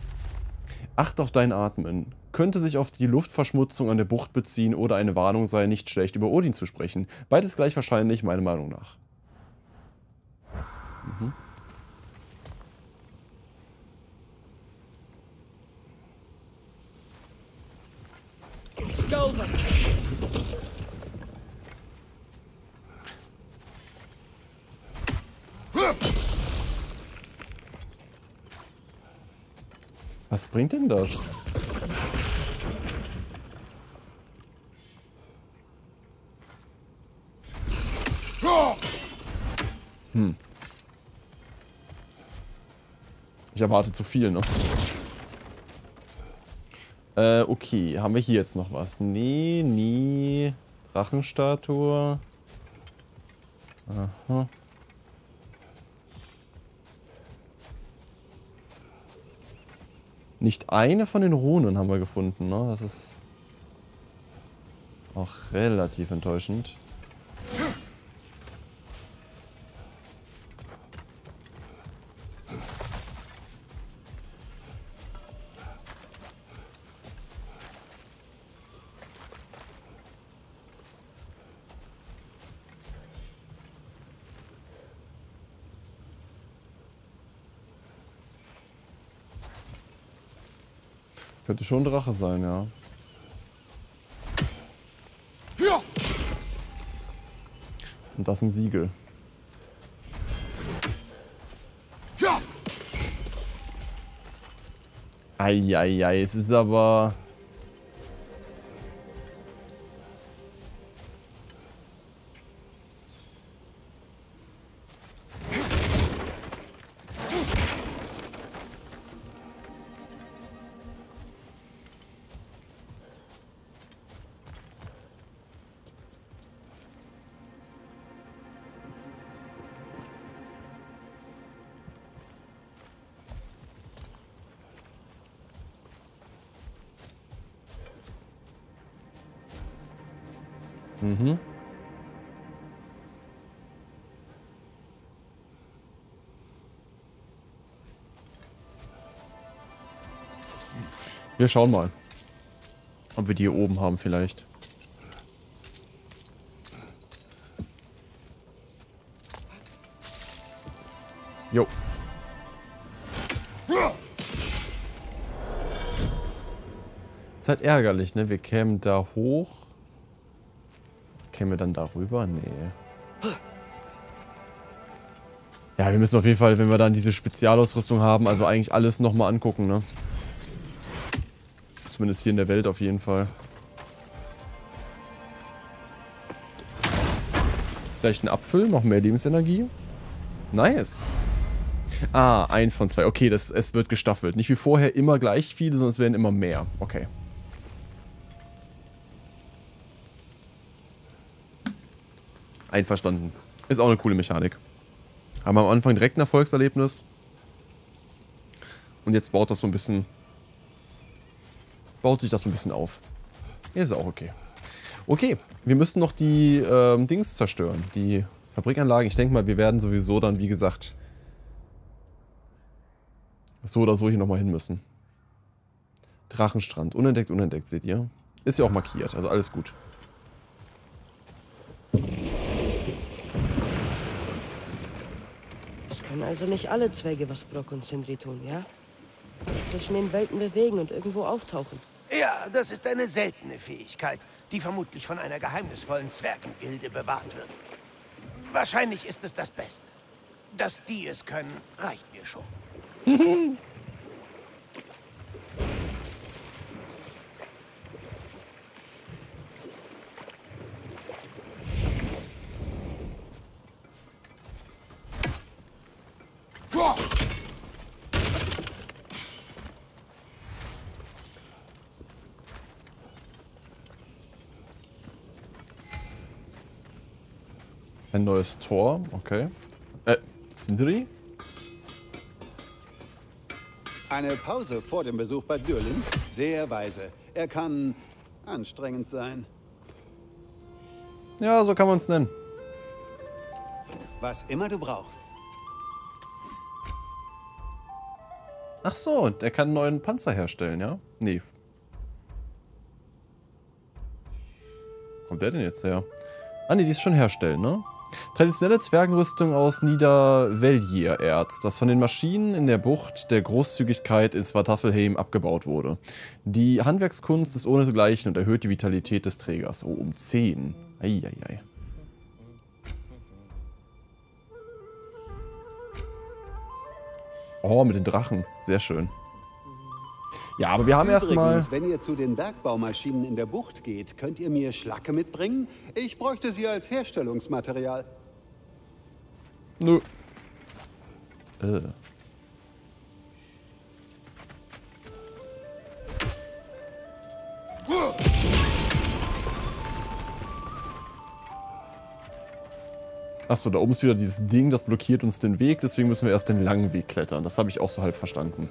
Acht auf dein Atmen. Könnte sich auf die Luftverschmutzung an der Bucht beziehen oder eine Warnung sei, nicht schlecht über Odin zu sprechen. Beides gleich wahrscheinlich, meiner Meinung nach. Mhm. Was bringt denn das? Hm. Ich erwarte zu viel noch. Okay, haben wir hier jetzt noch was? Nee, nee. Drachenstatue. Aha. Nicht eine von den Runen haben wir gefunden, ne? Das ist auch relativ enttäuschend. Könnte schon Drache sein, ja. Und das ist ein Siegel. Eieiei, es ist aber... Mhm. Wir schauen mal, ob wir die hier oben haben vielleicht. Jo. Ist halt ärgerlich, ne? Wir kämen da hoch. Kämen wir dann darüber? Nee. Ja, wir müssen auf jeden Fall, wenn wir dann diese Spezialausrüstung haben, also eigentlich alles nochmal angucken, ne? Zumindest hier in der Welt auf jeden Fall. Vielleicht ein Apfel, noch mehr Lebensenergie. Nice. Ah, 1 von 2. Okay, es wird gestaffelt. Nicht wie vorher immer gleich viele, sondern es werden immer mehr. Okay. einverstanden. Ist auch eine coole Mechanik. Haben am Anfang direkt ein Erfolgserlebnis. Und jetzt baut das so ein bisschen... baut sich das so ein bisschen auf. Ist auch okay. Okay, wir müssen noch die Dings zerstören. Die Fabrikanlagen. Ich denke mal, wir werden sowieso dann, wie gesagt, so oder so hier nochmal hin müssen. Drachenstrand. Unentdeckt, unentdeckt, seht ihr. Ist ja auch markiert, also alles gut. Es können also nicht alle Zweige, was Brock und Sindri tun, ja? Sich zwischen den Welten bewegen und irgendwo auftauchen. Ja, das ist eine seltene Fähigkeit, die vermutlich von einer geheimnisvollen Zwergengilde bewahrt wird. Wahrscheinlich ist es das Beste. Dass die es können, reicht mir schon. Ein neues Tor, okay. Sindri? Eine Pause vor dem Besuch bei Durlin? Sehr weise. Er kann anstrengend sein. Ja, so kann man es nennen. Was immer du brauchst. Ach so, der kann einen neuen Panzer herstellen, ja? Nee. Wo kommt der denn jetzt her? Ah ne, die ist schon herstellen, ne? Traditionelle Zwergenrüstung aus Nidavellir-Erz, das von den Maschinen in der Bucht der Großzügigkeit in Svartalfheim abgebaut wurde. Die Handwerkskunst ist ohnegleichen und erhöht die Vitalität des Trägers. Oh, um 10. Eieiei. Oh, mit den Drachen. Sehr schön. Ja, aber wir haben erstmal... Übrigens, wenn ihr zu den Bergbaumaschinen in der Bucht geht, könnt ihr mir Schlacke mitbringen? Ich bräuchte sie als Herstellungsmaterial. Nö. Achso, da oben ist wieder dieses Ding, das blockiert uns den Weg, deswegen müssen wir erst den langen Weg klettern. Das habe ich auch so halb verstanden.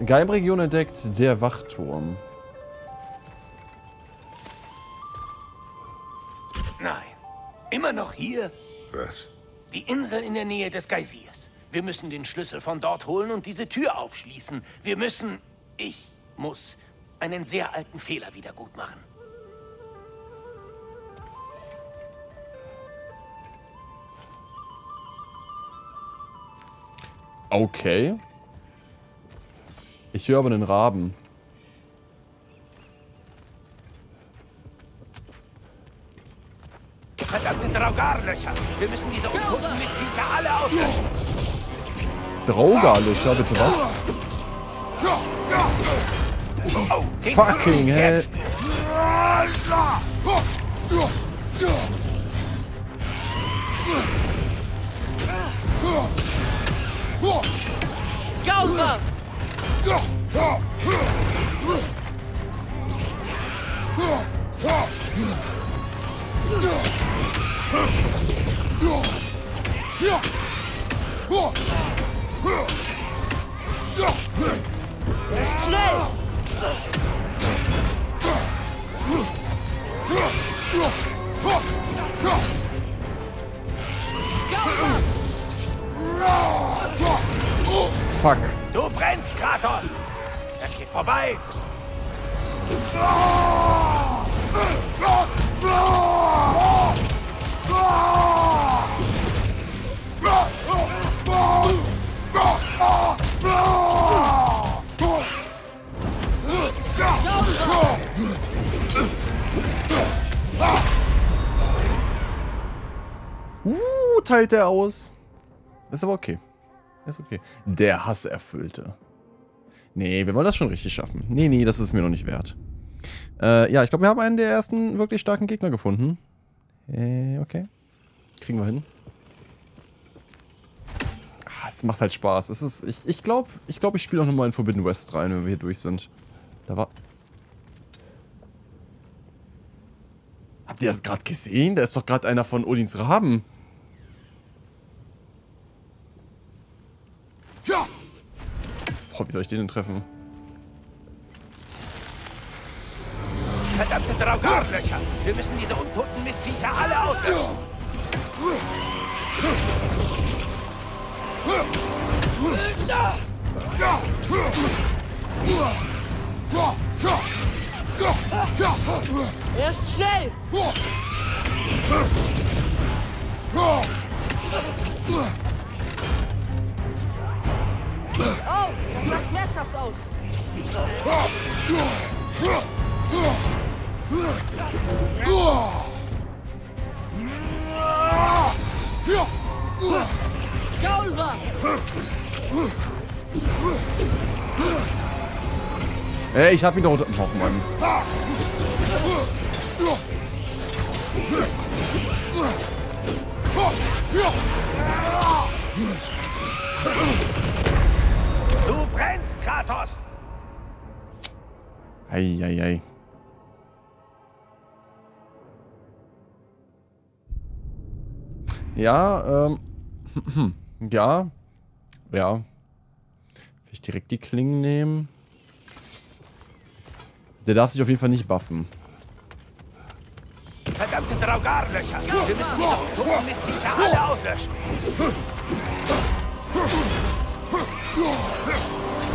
Geheimregion entdeckt, der Wachturm. Nein. Immer noch hier? Was? Die Insel in der Nähe des Geysirs. Wir müssen den Schlüssel von dort holen und diese Tür aufschließen. Wir müssen... Ich muss einen sehr alten Fehler wiedergutmachen. Okay. Ich höre aber einen Raben. Verdammte Draugarlöcher! Wir müssen diese untoten Mistviecher alle auslöschen! Draugarlöcher, bitte was? Oh, fucking hell! Gauber! Fuck. Du brennst, Kratos! Das geht vorbei! Teilt er aus. Ist aber okay. Ist okay. Der Hass erfüllte. Nee, wir wollen das schon richtig schaffen. Nee, nee, das ist mir noch nicht wert. Ja, ich glaube, wir haben einen der ersten wirklich starken Gegner gefunden. Okay. Kriegen wir hin. Es macht halt Spaß. Es ist, ich glaube, ich spiele auch nochmal in Forbidden West rein, wenn wir hier durch sind. Da war... Habt ihr das gerade gesehen? Da ist doch gerade einer von Odins Raben. Ja. Boah, wie soll ich den denn treffen? Verdammte Draugr-Löcher! Wir müssen diese untoten Mistviecher alle auslöschen! Er ist schnell! Oh, das sah schmerzhaft aus! Ey, ich hab ihn doch unter... Oh, Mann. Du brennst, Kratos! Ei, ei, ei. Ja, ja. Ja. Will ich direkt die Klingen nehmen? Der darf sich auf jeden Fall nicht buffen. Verdammte Draugr-Löcher! Wir müssen die toten Mistviecher alle auslöschen!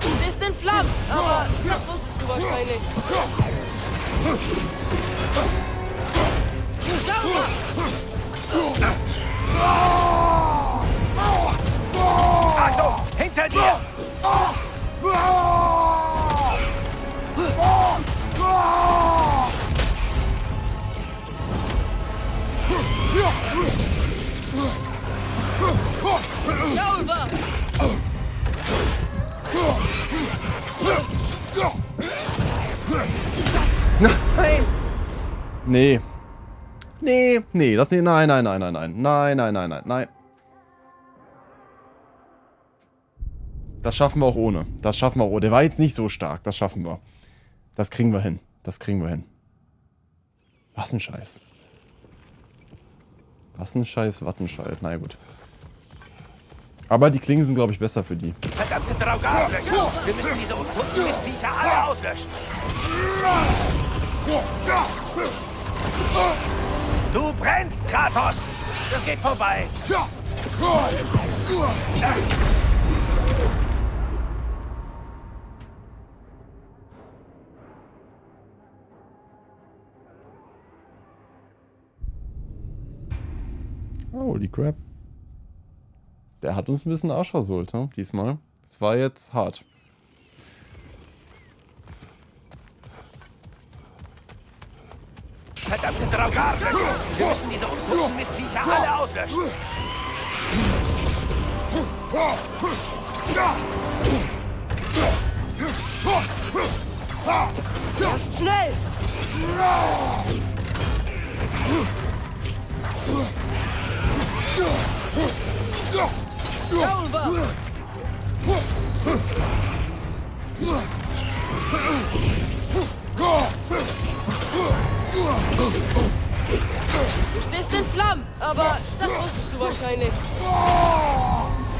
Du bist in Flammen, aber das wusstest du wahrscheinlich. Achtung, hinter dir! Nein! Nee. Nee, nee, das nee, nein, nein, nein, nein, nein, nein, nein, nein, nein, nein. Das schaffen wir auch ohne. Das schaffen wir auch ohne. Der war jetzt nicht so stark. Das schaffen wir. Das kriegen wir hin. Das kriegen wir hin. Was ein Scheiß. Was ein Scheiß, Wattenschall. Na gut. Aber die Klingen sind, glaube ich, besser für die. Verdammte Draugr-Löcher! Wir müssen diese untoten Mistviecher alle auslöschen! Du brennst, Kratos! Das geht vorbei! Holy crap. Der hat uns ein bisschen Arsch versohlt, ne? Diesmal. Das war jetzt hart. Verdammte Draugr-Löcher! Wir müssen diese untoten Mistviecher alle auslöschen! Das ist schnell! Du stehst in Flammen, aber das wusstest du wahrscheinlich. Go!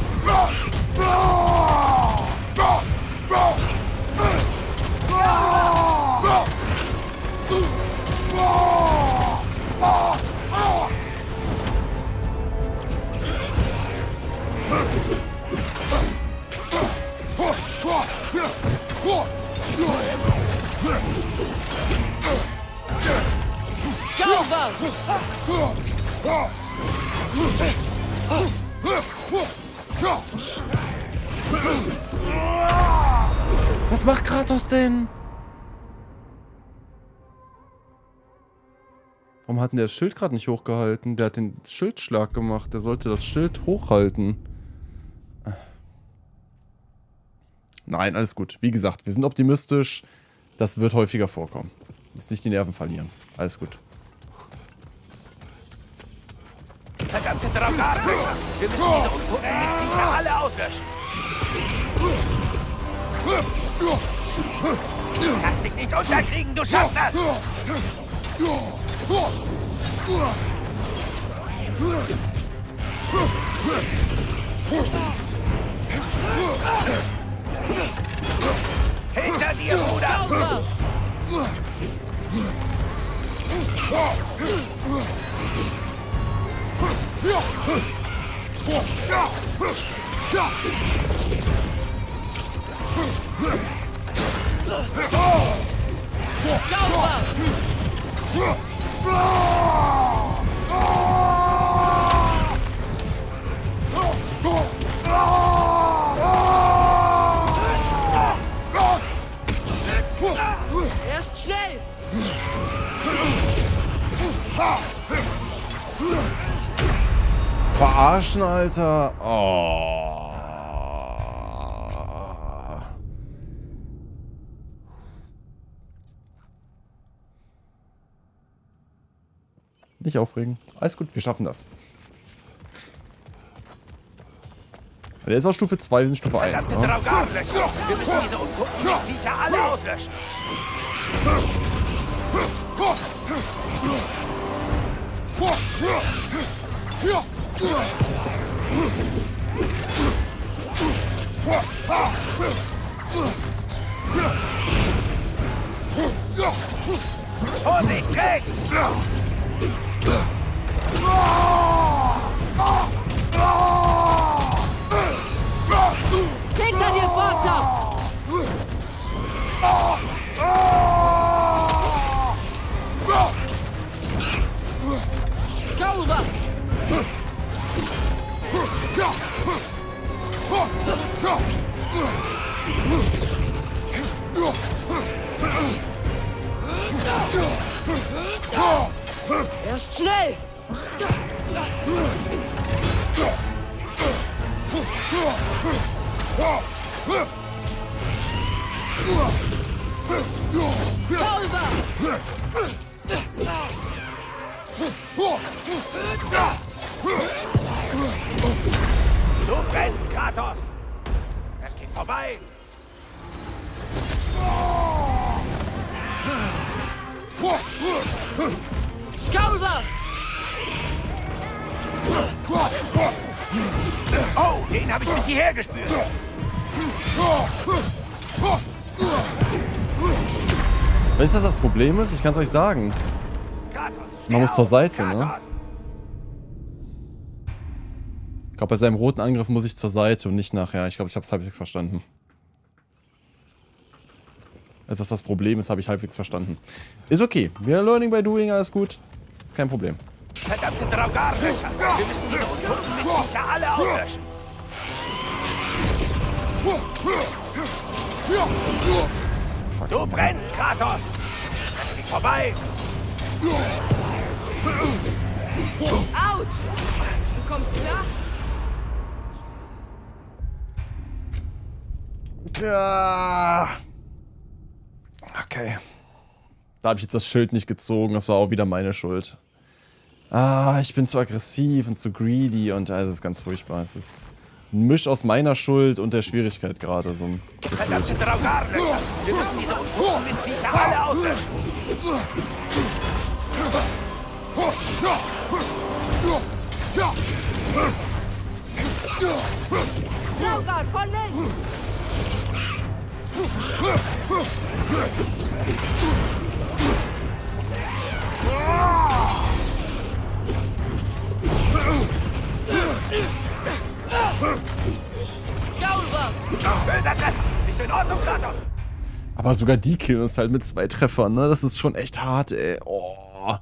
Was macht Kratos denn? Warum hat denn der das Schild gerade nicht hochgehalten? Der hat den Schildschlag gemacht. Der sollte das Schild hochhalten. Nein, alles gut. Wie gesagt, wir sind optimistisch. Das wird häufiger vorkommen. Jetzt nicht die Nerven verlieren. Alles gut. Verdammte Draugr! Wir müssen diese Untoten-Mistdiener alle auslöschen! Lass dich nicht unterkriegen, du schaffst das! Hinter dir, Bruder! Er ist schnell! Verarschen, Alter! Oh. Nicht aufregen. Alles gut, wir schaffen das. Der ist auf Stufe 2, wir sind Stufe 1. Ne? Wir müssen diese untoten Viecher alle auslöschen. Vorsicht, Krieg! Hinter dir, Vater! Stauber! Er ist schnell! Du brennst, Kratos! Es geht vorbei! Skalver! Oh, den habe ich bis hierher gespürt! Weißt du, was das Problem ist? Ich kann es euch sagen. Man muss zur Seite, ne? Ich glaube, bei seinem roten Angriff muss ich zur Seite und nicht nachher. Ich glaube, ich habe es halbwegs verstanden. Was das Problem ist, habe ich halbwegs verstanden. Ist okay. We are learning by doing, alles gut. Ist kein Problem. Verdammte Draugr! Wir müssen diese untoten Mistbiecher alle auslöschen! Du brennst, Kratos! Das geht vorbei! Autsch! Du kommst klar? Ja. Okay. Da habe ich jetzt das Schild nicht gezogen, das war auch wieder meine Schuld. Ah, ich bin zu aggressiv und zu greedy und es ist ganz furchtbar. Es ist ein Misch aus meiner Schuld und der Schwierigkeit gerade so. Verdammte Draugr! Wir müssen diese untoten Mistviecher alle auslöschen! Draugr, von links! Aber sogar die killen uns halt mit 2 Treffern, ne? Das ist schon echt hart, ey. Oh.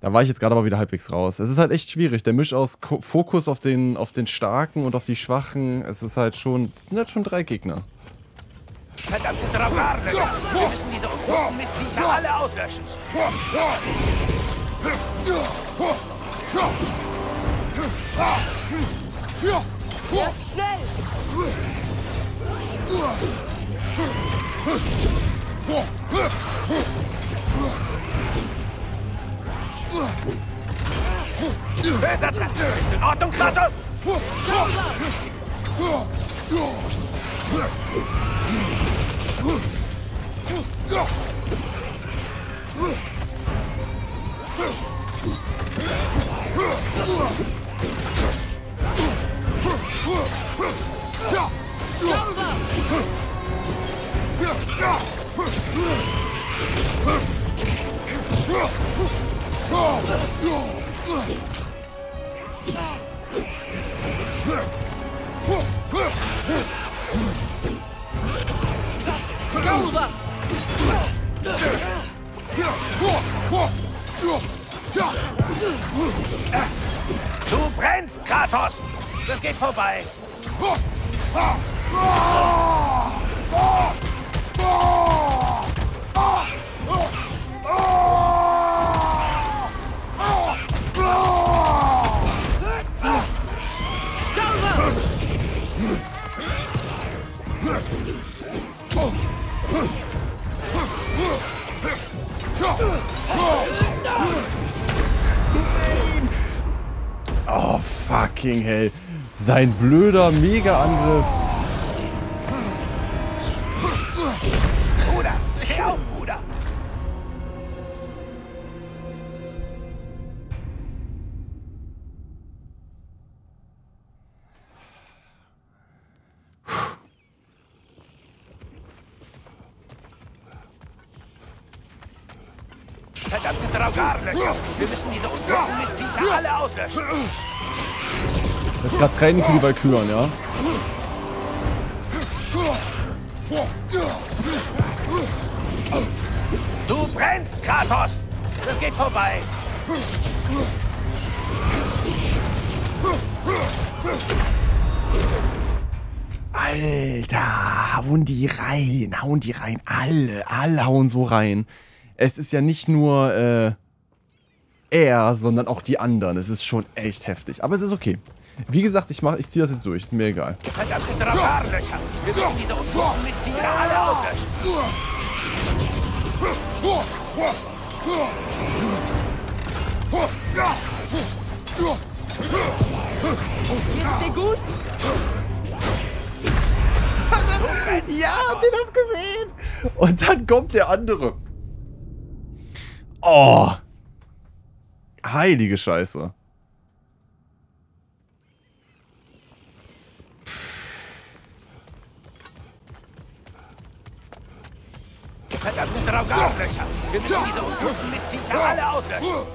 Da war ich jetzt gerade aber wieder halbwegs raus. Es ist halt echt schwierig. Der Misch aus Fokus auf den Starken und auf die Schwachen. Es ist halt schon. Es sind halt schon 3 Gegner. Verdammte Draugr! Wir müssen diese untoten Mistviecher alle auslöschen! Ja, schnell! Böser Treffer! Ist in Ordnung, Kratos? Du brennst, Kratos! Das geht vorbei! Oh, fucking hell. Sein blöder Mega-Angriff. Bruder, steh auf, Bruder. Verdammte Draugr! Wir müssen diese untoten Mistviecher alle auslöschen! Das ist gerade Training für die Walküren, ja? Du brennst, Kratos! Das geht vorbei! Alter! Hauen die rein! Hauen die rein! Alle hauen so rein! Es ist ja nicht nur er, sondern auch die anderen. Es ist schon echt heftig. Aber es ist okay. Wie gesagt, ich ziehe das jetzt durch. Ist mir egal. Geht's dir gut? Ja, habt ihr das gesehen? Und dann kommt der andere. Oh! Heilige Scheiße. Verdammte Draugarlöcher! Wir müssen diese untoten Mistviecher alle auslöschen!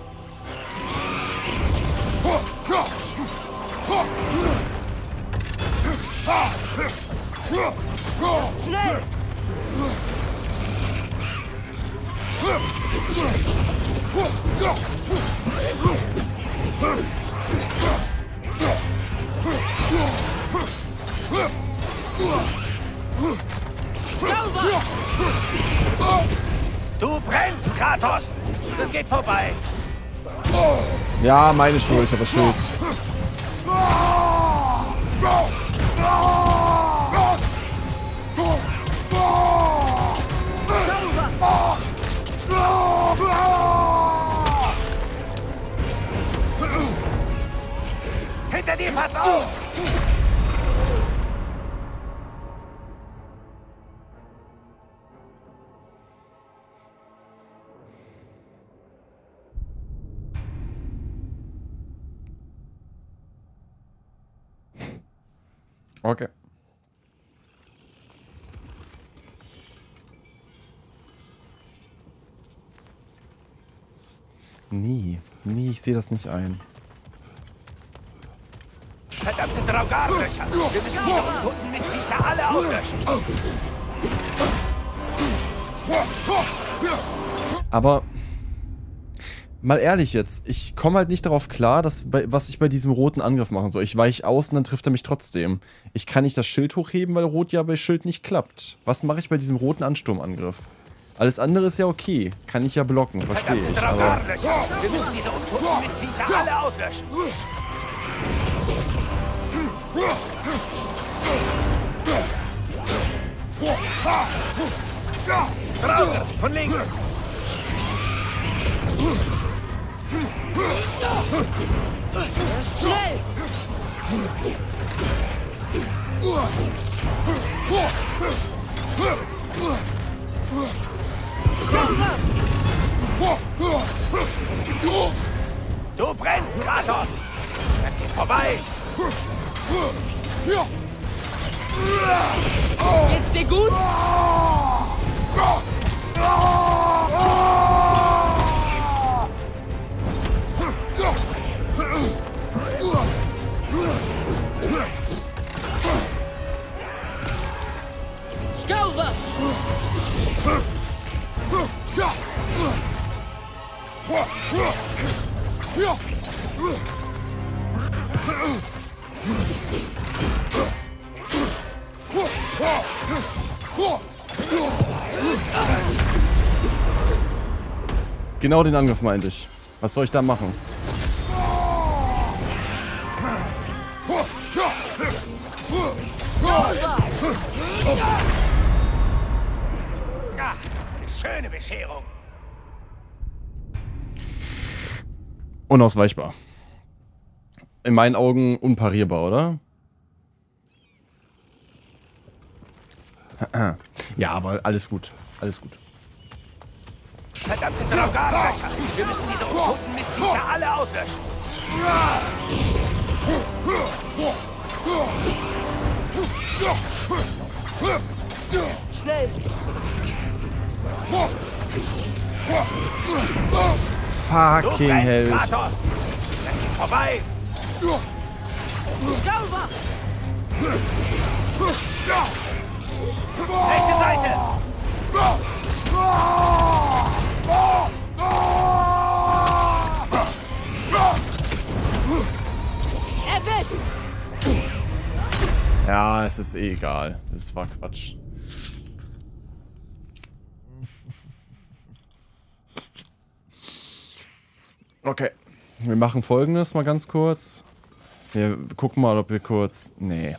Schnell! Du brennst, Kratos! Das geht vorbei! Ja, meine Schuld, aber Schuld. Hinter dir, pass auf! Okay. Nee, ich sehe das nicht ein. Verdammte Draugarlöcher! Wir müssen diese untoten Mistviecher alle auslöschen! Aber mal ehrlich jetzt, ich komme halt nicht darauf klar, dass was ich bei diesem roten Angriff machen soll. Ich weiche aus und dann trifft er mich trotzdem. Ich kann nicht das Schild hochheben, weil Rot ja bei Schild nicht klappt. Was mache ich bei diesem roten Ansturmangriff? Alles andere ist ja okay. Kann ich ja blocken, verstehe ich. Aber wir müssen diese untoten Mistviecher alle auslöschen. Draugr, von links! Schnell! Du brennst, Kratos! Es geht vorbei! Geht's dir gut? Genau den Angriff meinte ich. Was soll ich da machen? Schöne Bescherung. Unausweichbar. In meinen Augen unparierbar, oder? Ja, aber alles gut. Alles gut. Verdammte Draugr! Wir müssen diese untoten Mistviecher alle auslöschen. Schnell! Fucking hell. Kratos! Das geht vorbei! Rechte Seite! Erwischt! Ja, es ist eh egal. Das war Quatsch. Okay, wir machen Folgendes mal ganz kurz. Wir gucken mal, ob wir kurz... Nee.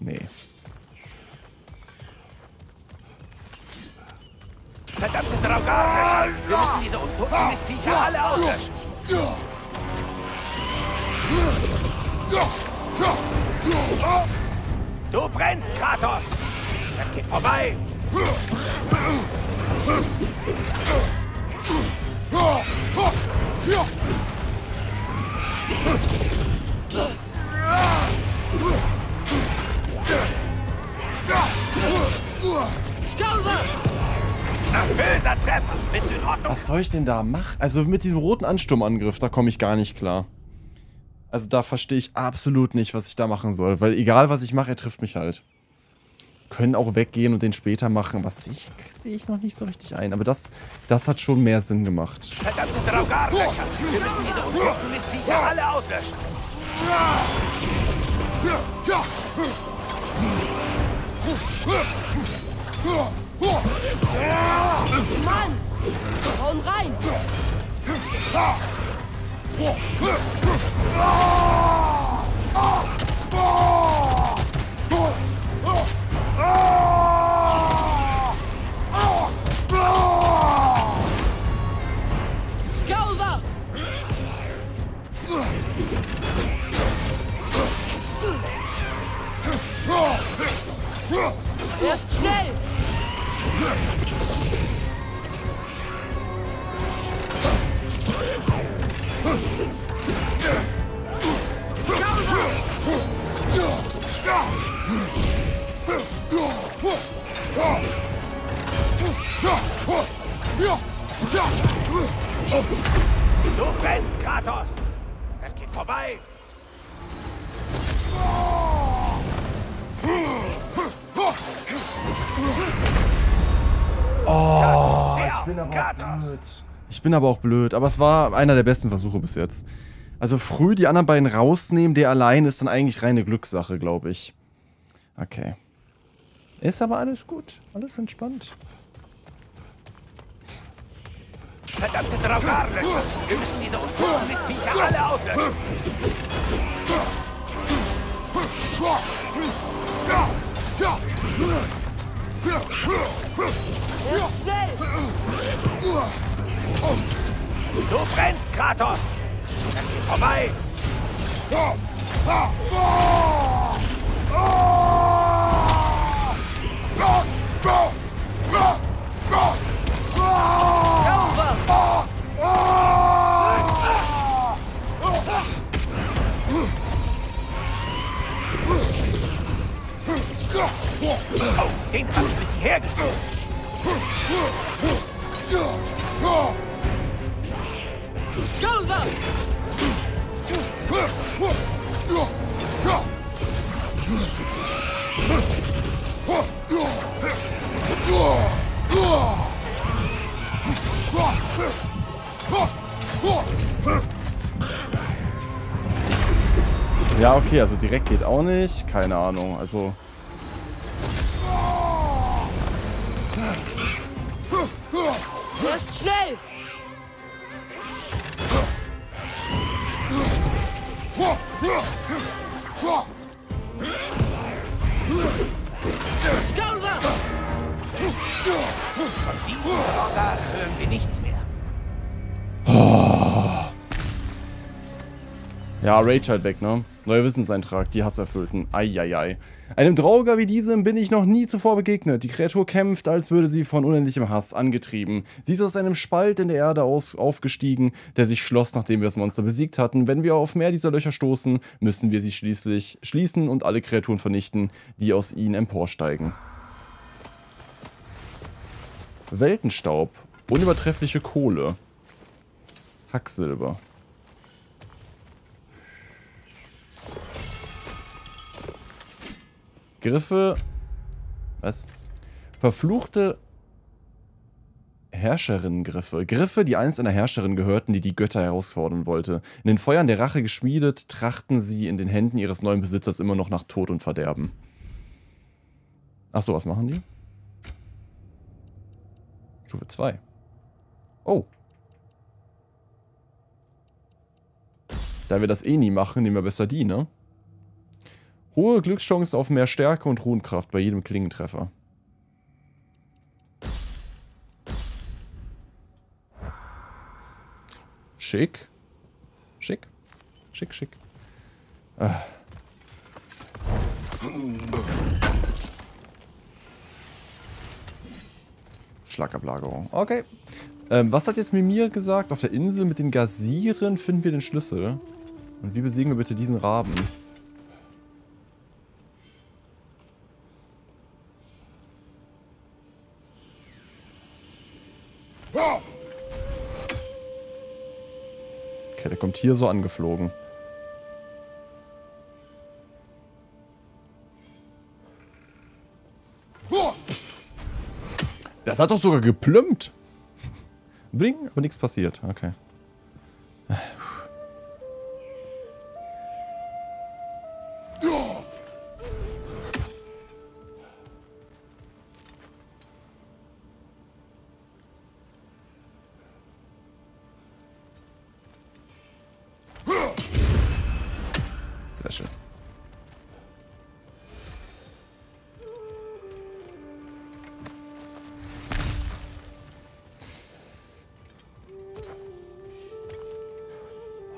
Nee. Verdammte Draugr! Wir müssen diese untoten Mistviecher alle auslöschen! Du brennst, Kratos! Das geht vorbei! Was soll ich denn da machen? Also mit diesem roten Ansturmangriff, da komme ich gar nicht klar. Also da verstehe ich absolut nicht, was ich da machen soll, weil egal was ich mache, er trifft mich halt. Können auch weggehen und den später machen. Was sehe ich noch nicht so richtig ein. Aber das hat schon mehr Sinn gemacht. Verdammte Draugr! Wir müssen diese untoten Mistviecher alle auslöschen. Mann! Hauen rein! Schnell! Du brennst, Kratos! Es geht vorbei! Oh, ich bin aber blöd. Ich bin aber auch blöd, aber es war einer der besten Versuche bis jetzt. Also früh die anderen beiden rausnehmen, der allein ist dann eigentlich reine Glückssache, glaube ich. Okay. Ist aber alles gut, alles entspannt. Verdammte Draugr! Wir müssen diese unfruchtbaren Viecher alle auslöschen! Schnell! Du brennst, Kratos! Dann geh vorbei! Oh, den hab ich bis hierher gestoßen. Ja, okay, also direkt geht auch nicht. Keine Ahnung, also... Schnell! Von diesem Organ hören wir nichts mehr. Oh. Ja, Rage halt weg, ne? Neuer Wissenseintrag, die Hasserfüllten. Eieiei. Einem Draugr wie diesem bin ich noch nie zuvor begegnet. Die Kreatur kämpft, als würde sie von unendlichem Hass angetrieben. Sie ist aus einem Spalt in der Erde aufgestiegen, der sich schloss, nachdem wir das Monster besiegt hatten. Wenn wir auf mehr dieser Löcher stoßen, müssen wir sie schließlich schließen und alle Kreaturen vernichten, die aus ihnen emporsteigen. Weltenstaub. Unübertreffliche Kohle. Hacksilber. Griffe. Was? Verfluchte Herrscherinnengriffe. Griffe, die einst einer Herrscherin gehörten, die die Götter herausfordern wollte. In den Feuern der Rache geschmiedet, trachten sie in den Händen ihres neuen Besitzers immer noch nach Tod und Verderben. Achso, was machen die? Stufe 2. Oh. Da wir das eh nie machen, nehmen wir besser die, ne? Hohe Glückschancen auf mehr Stärke und Runenkraft bei jedem Klingentreffer. Schick. Schick. Schick, schick. Schlagablagerung. Okay. Was hat jetzt Mimir gesagt? Auf der Insel mit den Gazieren finden wir den Schlüssel. Und wie besiegen wir bitte diesen Raben? Der kommt hier so angeflogen. Das hat doch sogar geplümmt. Bling, aber nichts passiert. Okay.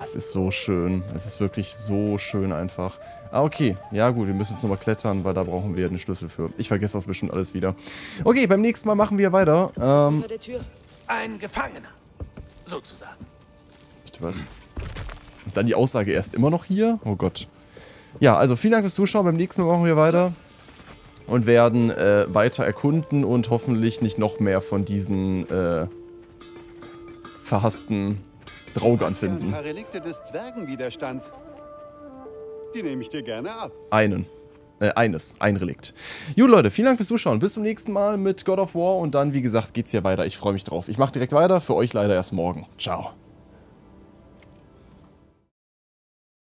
Es ist so schön. Es ist wirklich so schön einfach. Ah, okay. Ja gut, wir müssen jetzt nochmal klettern, weil da brauchen wir den Schlüssel für. Ich vergesse das bestimmt alles wieder. Okay, beim nächsten Mal machen wir weiter. Ein Gefangener, sozusagen. Ich weiß. Und dann die Aussage, erst immer noch hier? Oh Gott. Ja, also vielen Dank fürs Zuschauen. Beim nächsten Mal machen wir weiter. Und werden weiter erkunden und hoffentlich nicht noch mehr von diesen verhassten... Draugr finden. Ein paar Relikte des Zwergenwiderstands. Die nehme ich dir gerne ab. Einen. ein Relikt. Gut, Leute, vielen Dank fürs Zuschauen. Bis zum nächsten Mal mit God of War und dann, wie gesagt, geht's hier weiter. Ich freue mich drauf. Ich mache direkt weiter. Für euch leider erst morgen. Ciao.